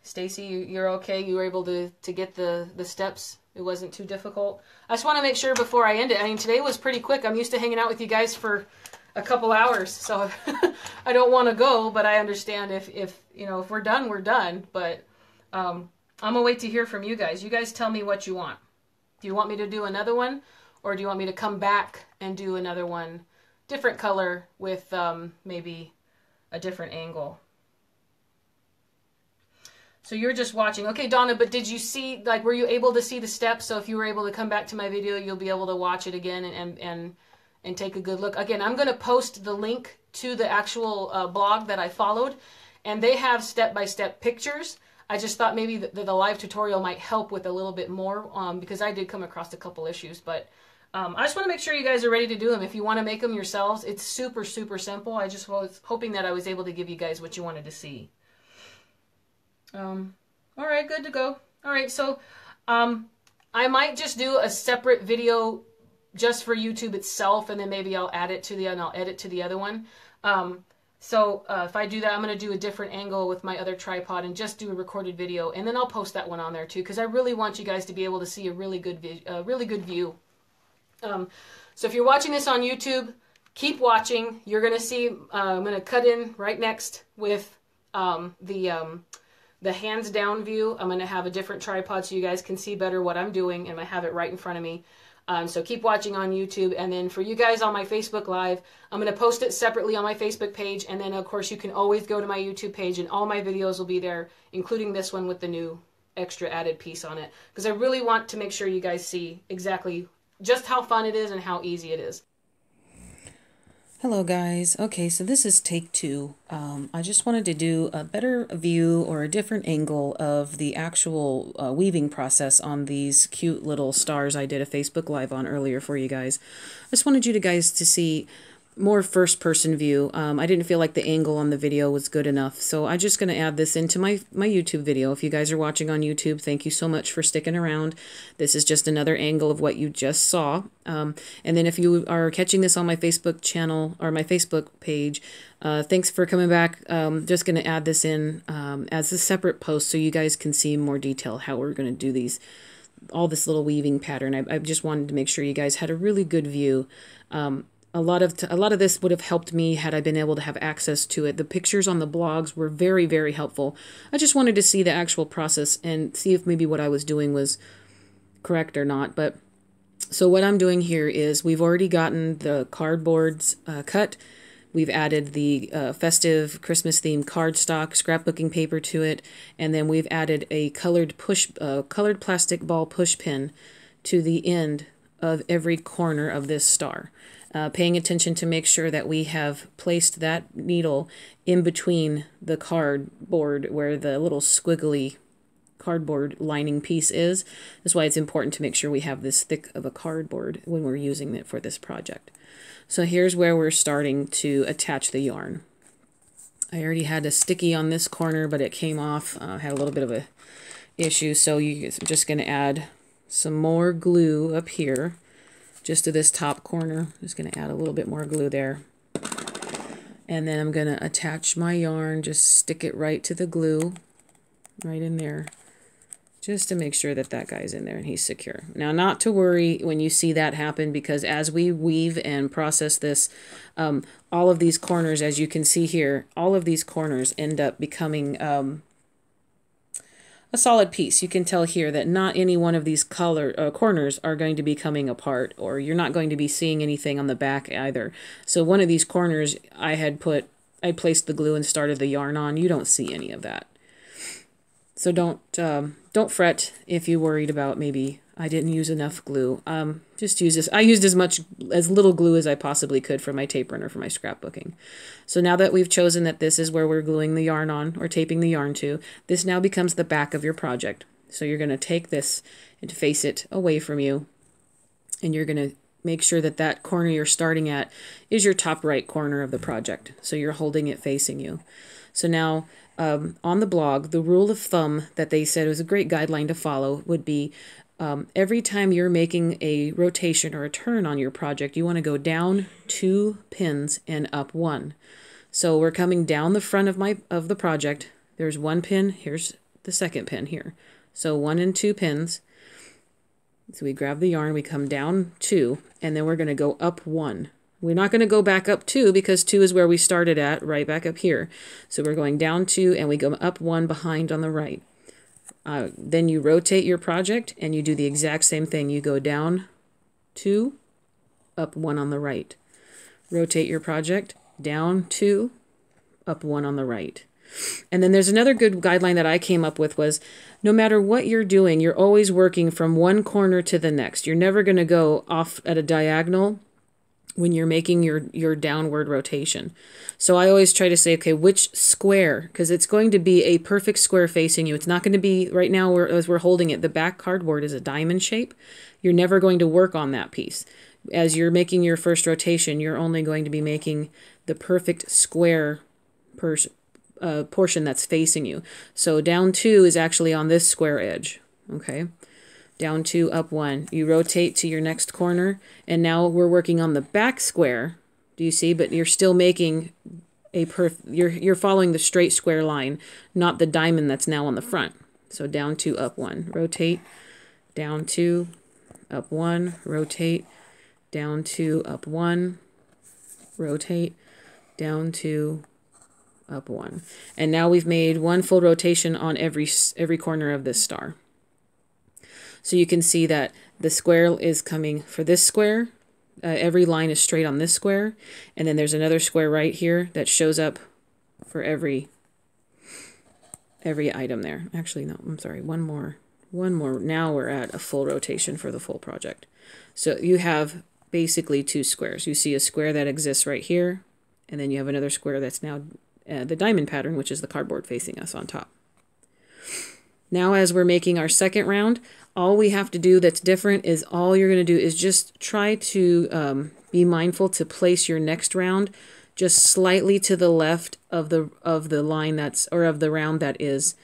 Stacy, you're okay? You were able to, to get the, the steps? It wasn't too difficult? I just want to make sure before I end it. I mean, today was pretty quick. I'm used to hanging out with you guys for a couple hours. So I don't want to go, but I understand if, if, you know, if we're done, we're done. But um, I'm going to wait to hear from you guys. You guys tell me what you want. Do you want me to do another one, or do you want me to come back and do another one, different color with um, maybe a different angle? So you're just watching. Okay, Donna, but did you see, like, were you able to see the steps? So if you were able to come back to my video, you'll be able to watch it again and, and, and, and take a good look. Again, I'm going to post the link to the actual uh, blog that I followed, and they have step-by-step pictures. I just thought maybe the, the live tutorial might help with a little bit more um, because I did come across a couple issues. But um, I just want to make sure you guys are ready to do them. If you want to make them yourselves, it's super, super simple. I just was hoping that I was able to give you guys what you wanted to see. Um, all right, good to go. All right, so um, I might just do a separate video just for YouTube itself, and then maybe I'll add it to the and I'll edit to the other one. Um, So uh, if I do that, I'm going to do a different angle with my other tripod and just do a recorded video, and then I'll post that one on there too, because I really want you guys to be able to see a really good, uh, really good view. Um, so if you're watching this on YouTube, keep watching. You're going to see. Uh, I'm going to cut in right next with um, the um, the hands down view. I'm going to have a different tripod so you guys can see better what I'm doing, and I have it right in front of me. Um, so keep watching on YouTube. And then for you guys on my Facebook Live, I'm going to post it separately on my Facebook page. And then, of course, you can always go to my YouTube page and all my videos will be there, including this one with the new extra added piece on it. Because I really want to make sure you guys see exactly just how fun it is and how easy it is. Hello guys. Okay, so this is take two. Um, I just wanted to do a better view or a different angle of the actual uh, weaving process on these cute little stars I did a Facebook Live on earlier for you guys. I just wanted you to guys to see more first person view. Um, I didn't feel like the angle on the video was good enough, so I'm just going to add this into my, my YouTube video. If you guys are watching on YouTube, thank you so much for sticking around. This is just another angle of what you just saw. Um, and then if you are catching this on my Facebook channel or my Facebook page, uh, thanks for coming back. Um, just going to add this in um, as a separate post so you guys can see in more detail how we're going to do these. All this little weaving pattern. I, I just wanted to make sure you guys had a really good view. Um, A lot of t a lot of this would have helped me had I been able to have access to it. The pictures on the blogs were very, very helpful. I just wanted to see the actual process and see if maybe what I was doing was correct or not. But so what I'm doing here is we've already gotten the cardboards uh, cut. We've added the uh, festive Christmas themed cardstock, scrapbooking paper to it, and then we've added a colored push uh, colored plastic ball push pin to the end of every corner of this star. Uh, paying attention to make sure that we have placed that needle in between the cardboard where the little squiggly cardboard lining piece is. That's why it's important to make sure we have this thick of a cardboard when we're using it for this project. So here's where we're starting to attach the yarn. I already had a sticky on this corner, but it came off. I uh, had a little bit of a issue, so you, I'm just going to add some more glue up here. Just to this top corner, just going to add a little bit more glue there. And then I'm going to attach my yarn, just stick it right to the glue, right in there, just to make sure that that guy's in there and he's secure. Now, not to worry when you see that happen, because as we weave and process this, um, all of these corners, as you can see here, all of these corners end up becoming um, a solid piece. You can tell here that not any one of these color uh, corners are going to be coming apart, or you're not going to be seeing anything on the back either. So one of these corners I had put, I placed the glue and started the yarn on. You don't see any of that. So don't um, don't fret if you're worried about maybe I didn't use enough glue. Um, just use this. I used as much, as little glue as I possibly could for my tape runner for my scrapbooking. So now that we've chosen that this is where we're gluing the yarn on or taping the yarn to, this now becomes the back of your project. So you're going to take this and face it away from you. And you're going to make sure that that corner you're starting at is your top right corner of the project. So you're holding it facing you. So now um, on the blog, the rule of thumb that they said was a great guideline to follow would be Um, every time you're making a rotation or a turn on your project, you want to go down two pins and up one. So we're coming down the front of my of the project. There's one pin. Here's the second pin here. So one and two pins. So we grab the yarn, we come down two, and then we're going to go up one. We're not going to go back up two because two is where we started at, right back up here. So we're going down two and we go up one behind on the right. Uh, then you rotate your project and you do the exact same thing. You go down two, up one on the right. Rotate your project, down two, up one on the right. And then there's another good guideline that I came up with was no matter what you're doing, you're always working from one corner to the next. You're never going to go off at a diagonal when you're making your, your downward rotation. So I always try to say, okay, which square, because it's going to be a perfect square facing you. It's not going to be, right now we're, as we're holding it, the back cardboard is a diamond shape. You're never going to work on that piece. As you're making your first rotation, you're only going to be making the perfect square per, uh, portion that's facing you. So down two is actually on this square edge, okay? Down two, up one. You rotate to your next corner, and now we're working on the back square. Do you see? But you're still making a perf. You're you're following the straight square line, not the diamond that's now on the front. So down two, up one. Rotate. Down two, up one. Rotate. Down two, up one. Rotate. Down two, up one. And now we've made one full rotation on every every corner of this star. So you can see that the square is coming for this square. Uh, every line is straight on this square. And then there's another square right here that shows up for every every item there. Actually, no, I'm sorry, one more. One more. Now we're at a full rotation for the full project. So you have basically two squares. You see a square that exists right here, and then you have another square that's now uh, the diamond pattern, which is the cardboard facing us on top. Now, as we're making our second round, all we have to do that's different is all you're going to do is just try to um, be mindful to place your next round just slightly to the left of the of the line that's or of the round that is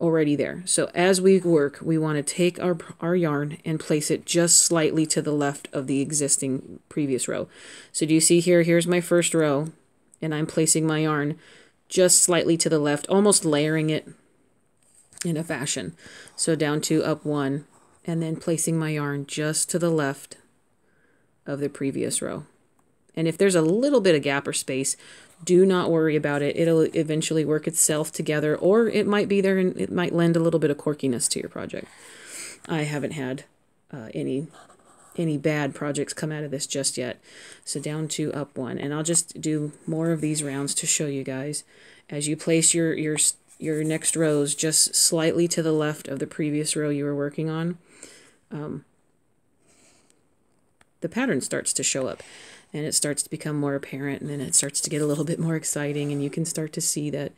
already there. So as we work, we want to take our our yarn and place it just slightly to the left of the existing previous row. So do you see here, here's my first row, and I'm placing my yarn just slightly to the left, almost layering it in a fashion. So down two, up one, and then placing my yarn just to the left of the previous row. And if there's a little bit of gap or space, do not worry about it. It'll eventually work itself together, or it might be there and it might lend a little bit of quirkiness to your project. I haven't had uh, any any bad projects come out of this just yet. So down two, up one. And I'll just do more of these rounds to show you guys. As you place your, your, your next rows just slightly to the left of the previous row you were working on, um, the pattern starts to show up. And it starts to become more apparent, and then it starts to get a little bit more exciting, and you can start to see that,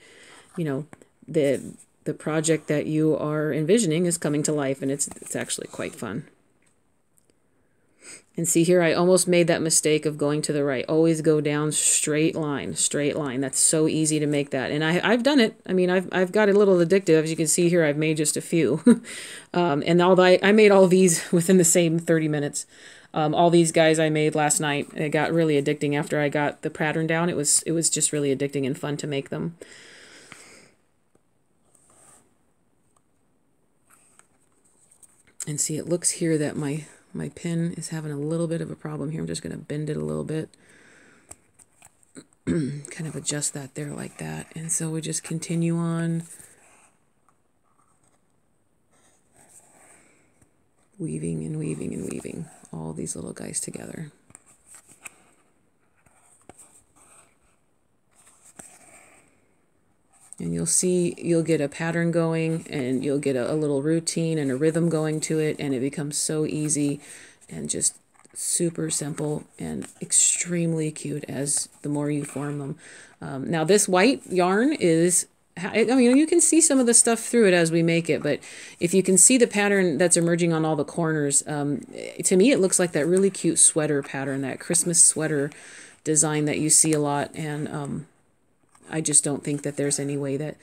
you know, the the project that you are envisioning is coming to life, and it's it's actually quite fun. And see here, I almost made that mistake of going to the right. Always go down straight line, straight line. That's so easy to make that, and I I've done it. I mean, I've I've got a little addictive, as you can see here. I've made just a few, um, and all I I made all these within the same thirty minutes. Um, all these guys I made last night. It got really addicting after I got the pattern down. It was it was just really addicting and fun to make them. And see, it looks here that my my pin is having a little bit of a problem here. I'm just going to bend it a little bit, kind of adjust that there like that. And so we just continue on weaving and weaving and weaving all these little guys together. And you'll see, you'll get a pattern going, and you'll get a, a little routine and a rhythm going to it, and it becomes so easy and just super simple and extremely cute as the more you form them. Um, now this white yarn is, I mean, you can see some of the stuff through it as we make it, but if you can see the pattern that's emerging on all the corners, um, to me it looks like that really cute sweater pattern, that Christmas sweater design that you see a lot. And um, I just don't think that there's any way that,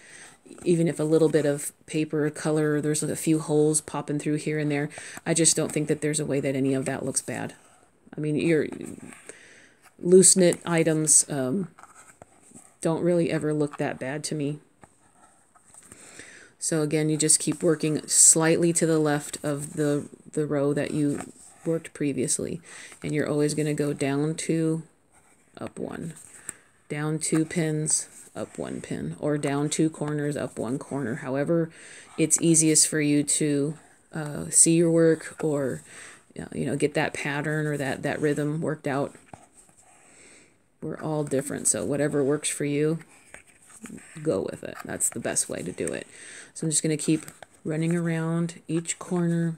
even if a little bit of paper or color, there's like a few holes popping through here and there, I just don't think that there's a way that any of that looks bad. I mean, your loose knit items um, don't really ever look that bad to me. So again, you just keep working slightly to the left of the, the row that you worked previously. And you're always going to go down two, up one. Down two pins, up one pin. Or down two corners, up one corner. However, it's easiest for you to uh, see your work, or you know, get that pattern or that, that rhythm worked out. We're all different, so whatever works for you, go with it. That's the best way to do it. So I'm just going to keep running around each corner.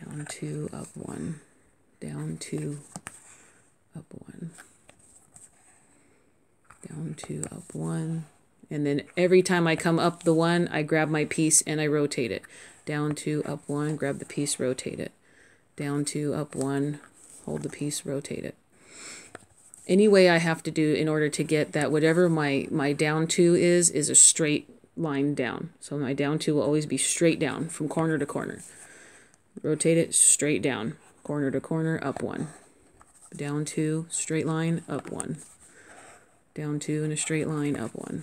Down two, up one. Down two, up one. Down two, up one. And then every time I come up the one, I grab my piece and I rotate it. Down two, up one, grab the piece, rotate it. Down two, up one, hold the piece, rotate it. Any way I have to do in order to get that, whatever my, my down two is, is a straight line down. So my down two will always be straight down from corner to corner. Rotate it straight down, corner to corner, up one. Down two, straight line, up one. Down two in a straight line, up one.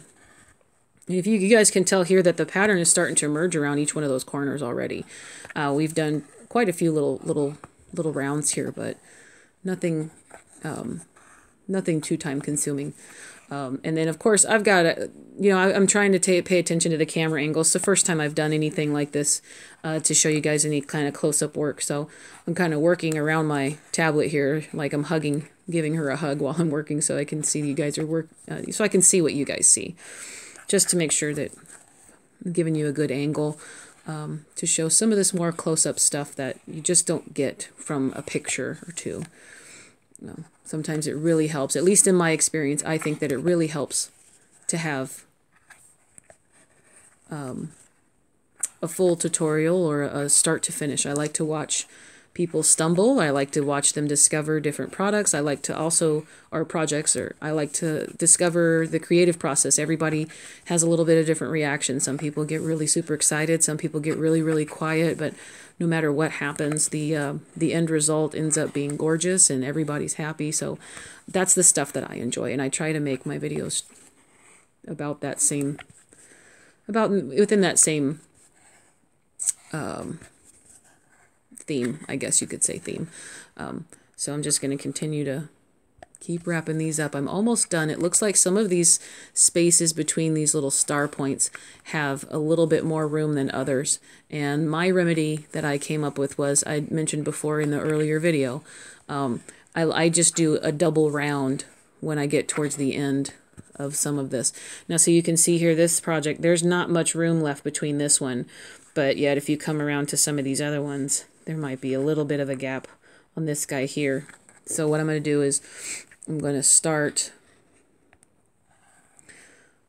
And if you, you guys can tell here that the pattern is starting to emerge around each one of those corners already. Uh, we've done quite a few little, little, little rounds here, but nothing... Um, nothing too time consuming. Um, and then, of course, I've got, a, you know, I, I'm trying to t pay attention to the camera angles. It's the first time I've done anything like this uh, to show you guys any kind of close-up work. So I'm kind of working around my tablet here, like I'm hugging, giving her a hug while I'm working, so I can see you guys are work, uh, so I can see what you guys see, just to make sure that I'm giving you a good angle um, to show some of this more close-up stuff that you just don't get from a picture or two. No. Sometimes it really helps, at least in my experience, I think that it really helps to have um, a full tutorial or a start to finish. I like to watch people stumble. I like to watch them discover different products. I like to also, or projects, or I like to discover the creative process. Everybody has a little bit of different reaction. Some people get really super excited. Some people get really, really quiet, but no matter what happens, the uh, the end result ends up being gorgeous and everybody's happy. So that's the stuff that I enjoy, and I try to make my videos about that same, about within that same um, theme, I guess you could say theme. Um, so I'm just going to continue to keep wrapping these up. I'm almost done. It looks like some of these spaces between these little star points have a little bit more room than others. And my remedy that I came up with was, I mentioned before in the earlier video, um, I, I just do a double round when I get towards the end of some of this. Now, so you can see here, this project, there's not much room left between this one, but yet if you come around to some of these other ones, there might be a little bit of a gap on this guy here. So what I'm going to do is I'm going to start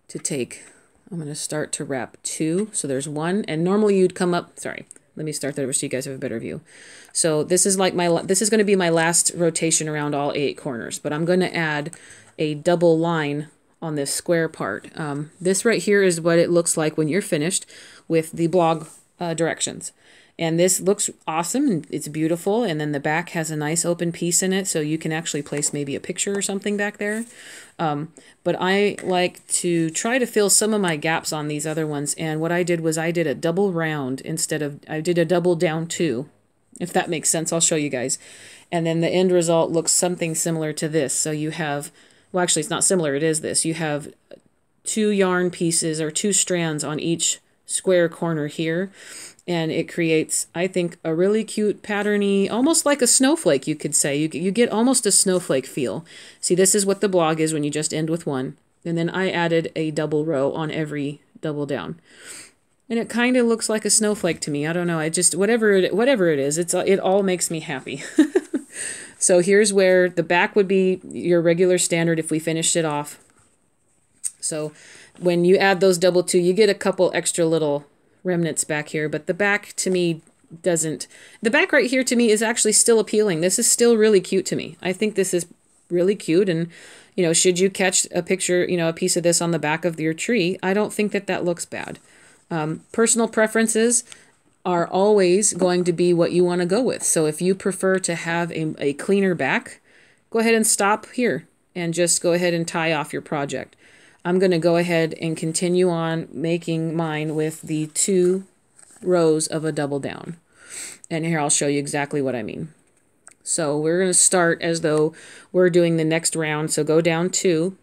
to take, I'm going to start to wrap two. So there's one, and normally you'd come up, sorry, let me start that over so you guys have a better view. So this is like my, this is going to be my last rotation around all eight corners, but I'm going to add a double line on this square part. Um, this right here is what it looks like when you're finished with the blog uh, directions. And this looks awesome, and it's beautiful, and then the back has a nice open piece in it, so you can actually place maybe a picture or something back there. Um, but I like to try to fill some of my gaps on these other ones, and what I did was I did a double round instead of, I did a double down two, if that makes sense. I'll show you guys. And then the end result looks something similar to this. So you have, well, actually it's not similar, it is this. You have two yarn pieces or two strands on each square corner here. And it creates, I think, a really cute patterny, almost like a snowflake, you could say. You, you get almost a snowflake feel. See, this is what the blog is when you just end with one. And then I added a double row on every double down. And it kind of looks like a snowflake to me. I don't know. I just, whatever it, whatever it is, it's, it all makes me happy. So here's where the back would be your regular standard if we finished it off. So when you add those double two, you get a couple extra little remnants back here, but the back to me doesn't, the back right here to me is actually still appealing. This is still really cute to me. I think this is really cute, and you know, should you catch a picture, you know, a piece of this on the back of your tree, I don't think that that looks bad. Um, personal preferences are always going to be what you want to go with. So if you prefer to have a, a cleaner back, go ahead and stop here and just go ahead and tie off your project. I'm going to go ahead and continue on making mine with the two rows of a double down. And here I'll show you exactly what I mean. So we're going to start as though we're doing the next round. So go down two.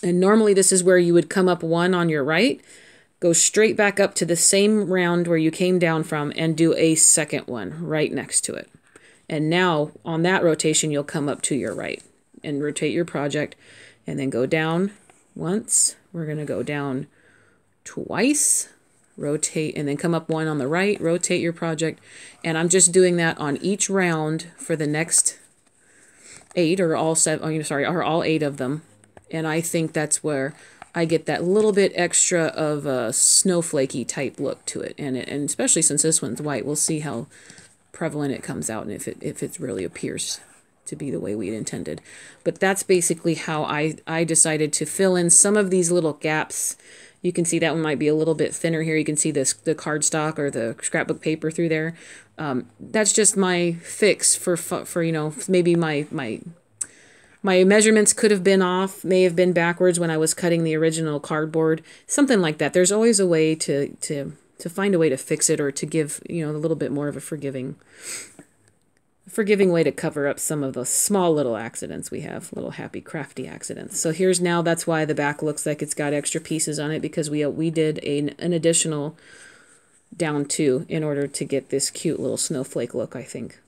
And normally this is where you would come up one on your right, go straight back up to the same round where you came down from, and do a second one right next to it. And now on that rotation, you'll come up to your right and rotate your project, and then go down once. We're going to go down twice, rotate, and then come up one on the right, rotate your project. And I'm just doing that on each round for the next eight, or all seven, oh, sorry, or all eight of them. And I think that's where I get that little bit extra of a snowflakey type look to it. And, it, and especially since this one's white, we'll see how prevalent it comes out and if it, if it really appears to be the way we'd intended. But that's basically how I, I decided to fill in some of these little gaps. You can see that one might be a little bit thinner here. You can see this, the cardstock or the scrapbook paper through there. Um, that's just my fix for, for you know, maybe my, my, my measurements could have been off, may have been backwards when I was cutting the original cardboard, something like that. There's always a way to, to, to find a way to fix it, or to give, you know, a little bit more of a forgiving forgiving way to cover up some of the small little accidents we have, little happy crafty accidents. So here's now, that's why the back looks like it's got extra pieces on it, because we, we did a, an additional down two in order to get this cute little snowflake look, I think.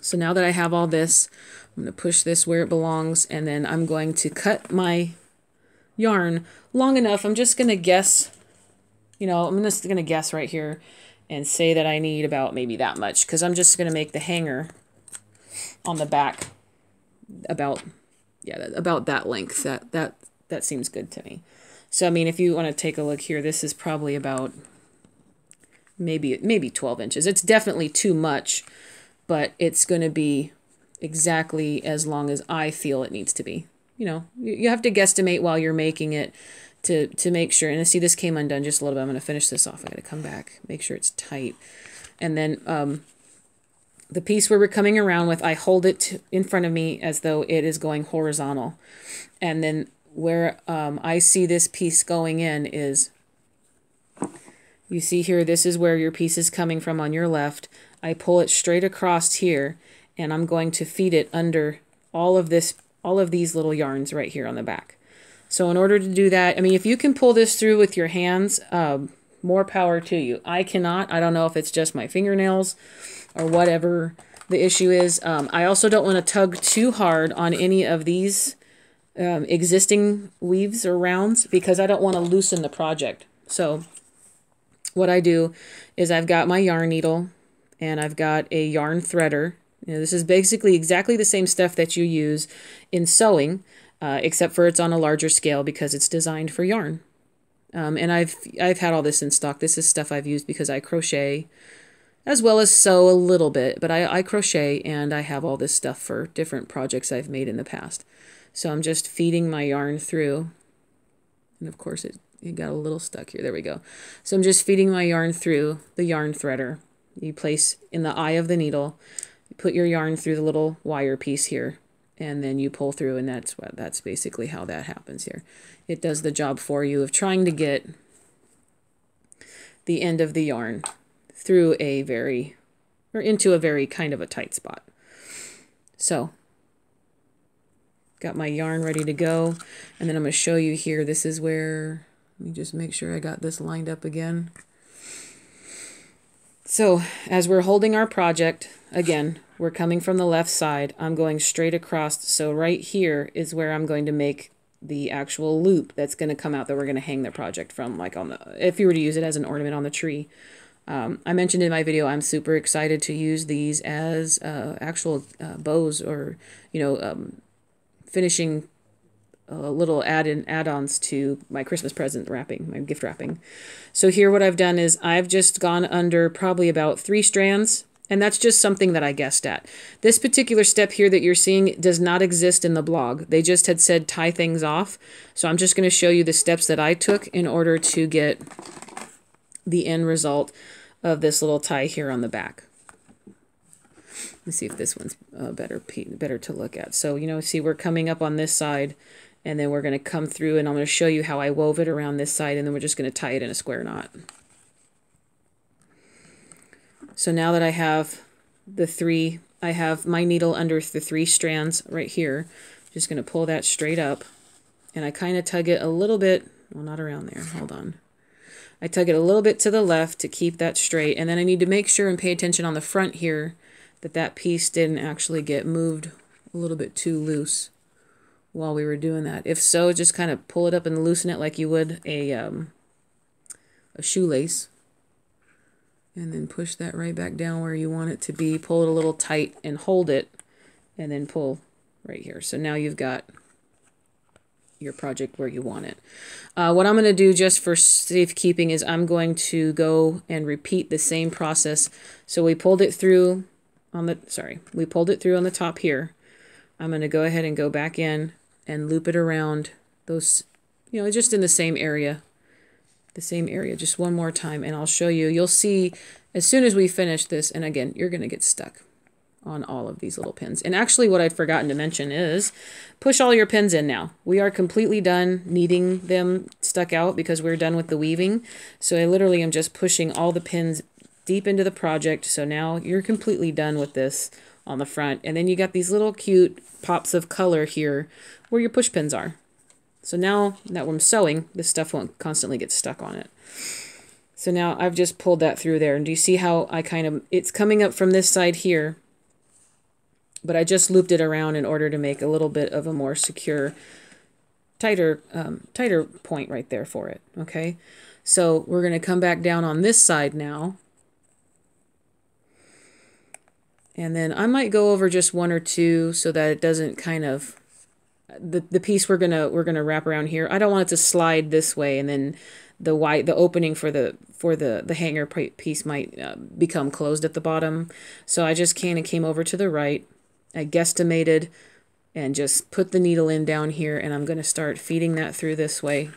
So now that I have all this, I'm going to push this where it belongs, and then I'm going to cut my yarn long enough. I'm just going to guess, you know, I'm just going to guess right here and say that I need about maybe that much, because I'm just going to make the hanger on the back about, yeah, about that length. That, that, that seems good to me. So, I mean, if you want to take a look here, this is probably about maybe, maybe twelve inches. It's definitely too much, but it's going to be exactly as long as I feel it needs to be. You know, you have to guesstimate while you're making it to, to make sure. And see, this came undone just a little bit. I'm going to finish this off. I got to come back, make sure it's tight. And then um, the piece where we're coming around with, I hold it in front of me as though it is going horizontal. And then where um, I see this piece going in is, you see here, this is where your piece is coming from on your left. I pull it straight across here, and I'm going to feed it under all of this, all of these little yarns right here on the back. So in order to do that, I mean, if you can pull this through with your hands, um, more power to you. I cannot. I don't know if it's just my fingernails or whatever the issue is. Um, I also don't want to tug too hard on any of these um, existing weaves or rounds, because I don't want to loosen the project. So what I do is I've got my yarn needle and I've got a yarn threader. You know, this is basically exactly the same stuff that you use in sewing, uh, except for it's on a larger scale because it's designed for yarn. Um, and I've I've had all this in stock. This is stuff I've used because I crochet as well as sew a little bit, but I, I crochet and I have all this stuff for different projects I've made in the past. So I'm just feeding my yarn through. And of course it, it got a little stuck here. There we go. So I'm just feeding my yarn through the yarn threader. You place in the eye of the needle, you put your yarn through the little wire piece here, and then you pull through, and that's what, that's basically how that happens here. It does the job for you of trying to get the end of the yarn through a very, or into a very kind of a tight spot. So, got my yarn ready to go, and then I'm going to show you here, this is where, let me just make sure I got this lined up again. So as we're holding our project, again, we're coming from the left side. I'm going straight across. So right here is where I'm going to make the actual loop that's going to come out that we're going to hang the project from, like on the, if you were to use it as an ornament on the tree. Um, I mentioned in my video, I'm super excited to use these as uh, actual uh, bows or, you know, um, finishing Uh, little add-in add-ons to my Christmas present wrapping, my gift wrapping. So here what I've done is I've just gone under probably about three strands, and that's just something that I guessed at. This particular step here that you're seeing does not exist in the blog. They just had said tie things off. So I'm just going to show you the steps that I took in order to get the end result of this little tie here on the back. Let's see if this one's uh, better, better to look at. So, you know, see, we're coming up on this side, and then we're going to come through, and I'm going to show you how I wove it around this side, and then we're just going to tie it in a square knot. So now that I have the three, I have my needle under the three strands right here. I'm just going to pull that straight up, and I kind of tug it a little bit. Well, not around there. Hold on. I tug it a little bit to the left to keep that straight, and then I need to make sure and pay attention on the front here that that piece didn't actually get moved a little bit too loose while we were doing that. If so, just kind of pull it up and loosen it like you would a, um, a shoelace. And then push that right back down where you want it to be. Pull it a little tight and hold it. And then pull right here. So now you've got your project where you want it. Uh, what I'm going to do just for safekeeping is I'm going to go and repeat the same process. So we pulled it through on the, sorry, we pulled it through on the top here. I'm going to go ahead and go back in and loop it around those, you know, just in the same area, the same area, just one more time. And I'll show you, you'll see as soon as we finish this, and again, you're going to get stuck on all of these little pins. And actually what I'd forgotten to mention is push all your pins in now. We are completely done needing them stuck out because we're done with the weaving. So I literally am just pushing all the pins deep into the project. So now you're completely done with this on the front. And then you got these little cute pops of color here where your push pins are. So now that I'm sewing, this stuff won't constantly get stuck on it. So now I've just pulled that through there. And do you see how I kind of, it's coming up from this side here, but I just looped it around in order to make a little bit of a more secure, tighter, um, tighter point right there for it. Okay. So we're going to come back down on this side now. And then I might go over just one or two so that it doesn't kind of, the, the piece we're going to, we're going to wrap around here, I don't want it to slide this way. And then the wide, the opening for the, for the, the hanger piece might uh, become closed at the bottom. So I just kind of came over to the right. I guesstimated and just put the needle in down here, and I'm going to start feeding that through this way.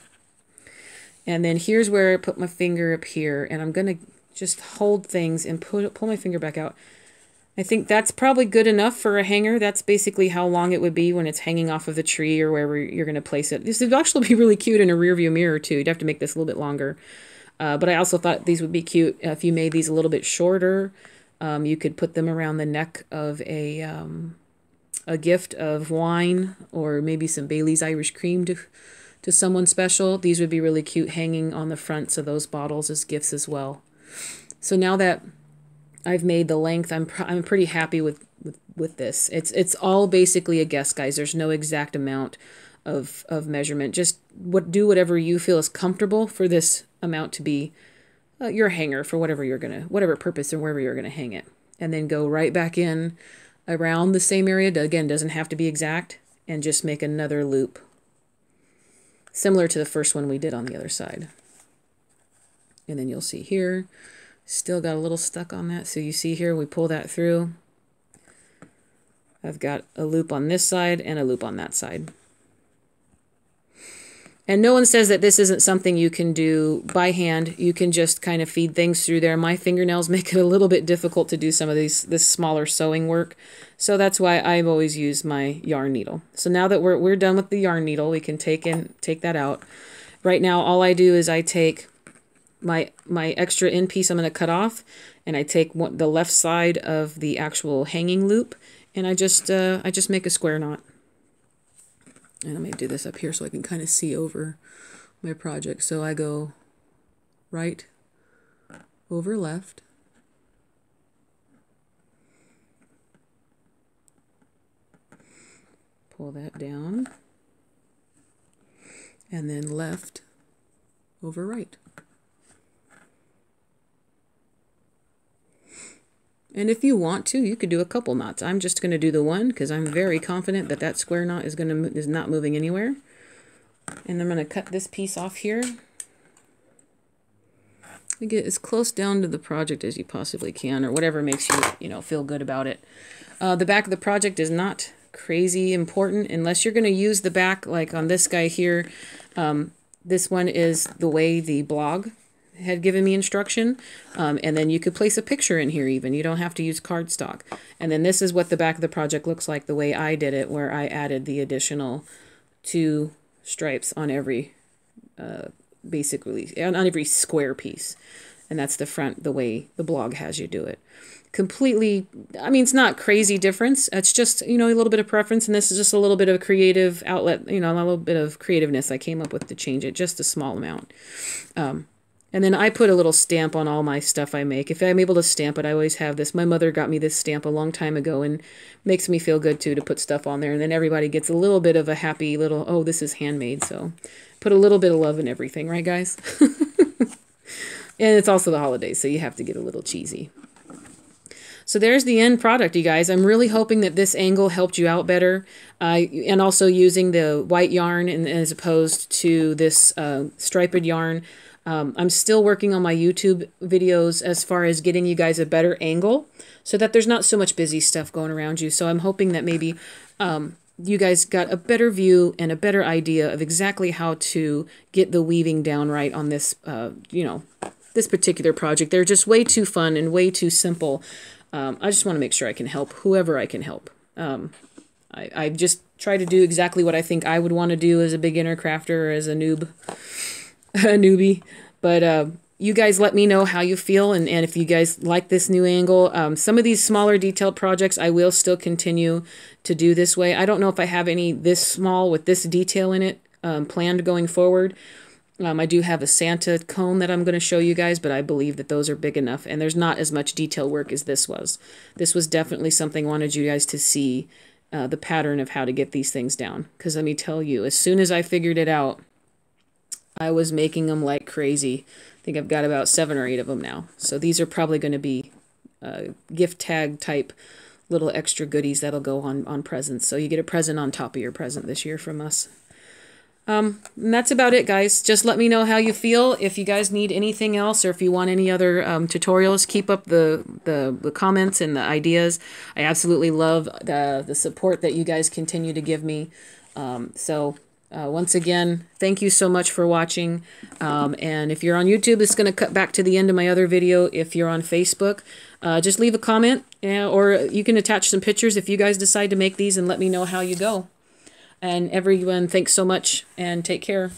And then here's where I put my finger up here, and I'm going to just hold things and pull, pull my finger back out. I think that's probably good enough for a hanger. That's basically how long it would be when it's hanging off of the tree or wherever you're going to place it. This would actually be really cute in a rear view mirror too. You'd have to make this a little bit longer. Uh, but I also thought these would be cute if you made these a little bit shorter. Um, you could put them around the neck of a um, a gift of wine or maybe some Bailey's Irish Cream to, to someone special. These would be really cute hanging on the fronts of those bottles as gifts as well. So now that I've made the length, I'm, pr I'm pretty happy with, with, with this. It's, it's all basically a guess, guys. There's no exact amount of, of measurement. Just what do whatever you feel is comfortable for this amount to be Uh, your hanger for whatever you're gonna, whatever purpose and wherever you're gonna hang it, and then go right back in around the same area. Again, doesn't have to be exact, and just make another loop similar to the first one we did on the other side. And then you'll see here, still got a little stuck on that. So you see here, we pull that through. I've got a loop on this side and a loop on that side. And no one says that this isn't something you can do by hand. You can just kind of feed things through there. My fingernails make it a little bit difficult to do some of these this smaller sewing work. So that's why I've always used my yarn needle. So now that we're, we're done with the yarn needle, we can take in, take that out. Right now, all I do is I take my, my extra end piece I'm going to cut off, and I take one, the left side of the actual hanging loop, and I just, uh, I just make a square knot. And I'm going to do this up here so I can kind of see over my project. So I go right over left. Pull that down. And then left over right. And if you want to, you could do a couple knots. I'm just going to do the one because I'm very confident that that square knot is going to is not moving anywhere. And I'm going to cut this piece off here. You get as close down to the project as you possibly can, or whatever makes you you know feel good about it. Uh, the back of the project is not crazy important unless you're going to use the back, like on this guy here. Um, this one is the way the blog had given me instruction, um, and then you could place a picture in here even. You don't have to use cardstock. And then this is what the back of the project looks like the way I did it, where I added the additional two stripes on every, uh, basically, on every square piece. And that's the front, the way the blog has you do it. Completely, I mean, it's not crazy difference. It's just, you know, a little bit of preference, and this is just a little bit of a creative outlet, you know, a little bit of creativeness I came up with to change it, just a small amount. Um, And then I put a little stamp on all my stuff I make. If I'm able to stamp it, I always have this. My mother got me this stamp a long time ago, and makes me feel good, too, to put stuff on there. And then everybody gets a little bit of a happy little, oh, this is handmade. So put a little bit of love in everything, right, guys? And it's also the holidays, so you have to get a little cheesy. So there's the end product, you guys. I'm really hoping that this angle helped you out better, uh, and also using the white yarn and, as opposed to this uh, striped yarn. Um, I'm still working on my YouTube videos as far as getting you guys a better angle so that there's not so much busy stuff going around you. So I'm hoping that maybe um, you guys got a better view and a better idea of exactly how to get the weaving down right on this, uh, you know, this particular project. They're just way too fun and way too simple. Um, I just want to make sure I can help whoever I can help. Um, I, I just try to do exactly what I think I would want to do as a beginner crafter or as a noob. A newbie, but uh, you guys let me know how you feel and, and if you guys like this new angle. Um, some of these smaller detailed projects I will still continue to do this way. I don't know if I have any this small with this detail in it um, planned going forward. Um, I do have a Santa cone that I'm going to show you guys, but I believe that those are big enough. And there's not as much detail work as this was. This was definitely something I wanted you guys to see uh, the pattern of how to get these things down. Because let me tell you, as soon as I figured it out, I was making them like crazy. I think I've got about seven or eight of them now. So these are probably going to be uh, gift tag type little extra goodies that'll go on, on presents. So you get a present on top of your present this year from us. Um, and that's about it, guys. Just let me know how you feel. If you guys need anything else or if you want any other um, tutorials, keep up the, the, the comments and the ideas. I absolutely love the, the support that you guys continue to give me. Um, so... Uh, once again, thank you so much for watching. Um, and if you're on YouTube, it's going to cut back to the end of my other video. If you're on Facebook, uh, just leave a comment, uh, or you can attach some pictures if you guys decide to make these and let me know how you go. And everyone, thanks so much and take care.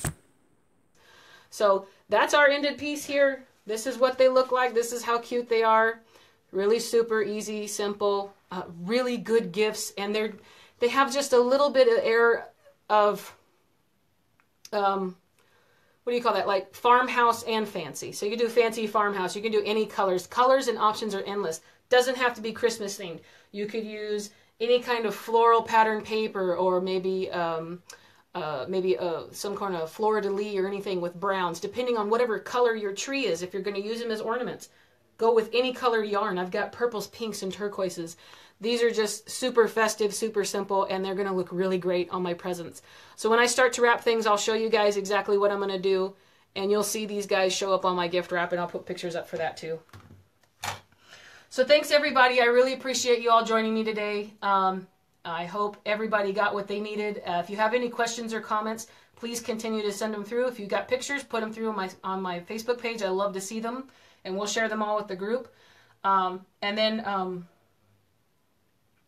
So that's our ended piece here. This is what they look like. This is how cute they are. Really super easy, simple, uh, really good gifts. And they're, they have just a little bit of air of... Um, what do you call that? Like farmhouse and fancy. So you can do fancy farmhouse. You can do any colors. Colors and options are endless. Doesn't have to be Christmas themed. You could use any kind of floral pattern paper or maybe um, uh, maybe uh, some kind of fleur-de-lis or anything with browns, depending on whatever color your tree is. If you're going to use them as ornaments, go with any color yarn. I've got purples, pinks, and turquoises. These are just super festive, super simple, and they're going to look really great on my presents. So when I start to wrap things, I'll show you guys exactly what I'm going to do, and you'll see these guys show up on my gift wrap, and I'll put pictures up for that too. So thanks, everybody. I really appreciate you all joining me today. Um, I hope everybody got what they needed. Uh, if you have any questions or comments, please continue to send them through. If you got pictures, put them through on my, on my Facebook page. I love to see them, and we'll share them all with the group. Um, and then... Um,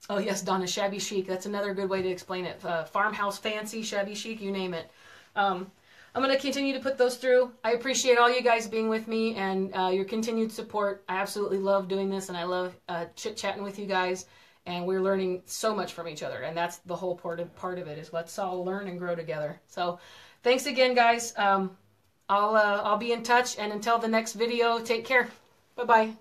Oh yes, Donna, shabby chic. That's another good way to explain it. Uh, farmhouse fancy, shabby chic, you name it. Um, I'm going to continue to put those through. I appreciate all you guys being with me and uh, your continued support. I absolutely love doing this and I love uh, chit-chatting with you guys. And we're learning so much from each other. And that's the whole part of, part of it is let's all learn and grow together. So thanks again, guys. Um, I'll, uh, I'll be in touch. And until the next video, take care. Bye-bye.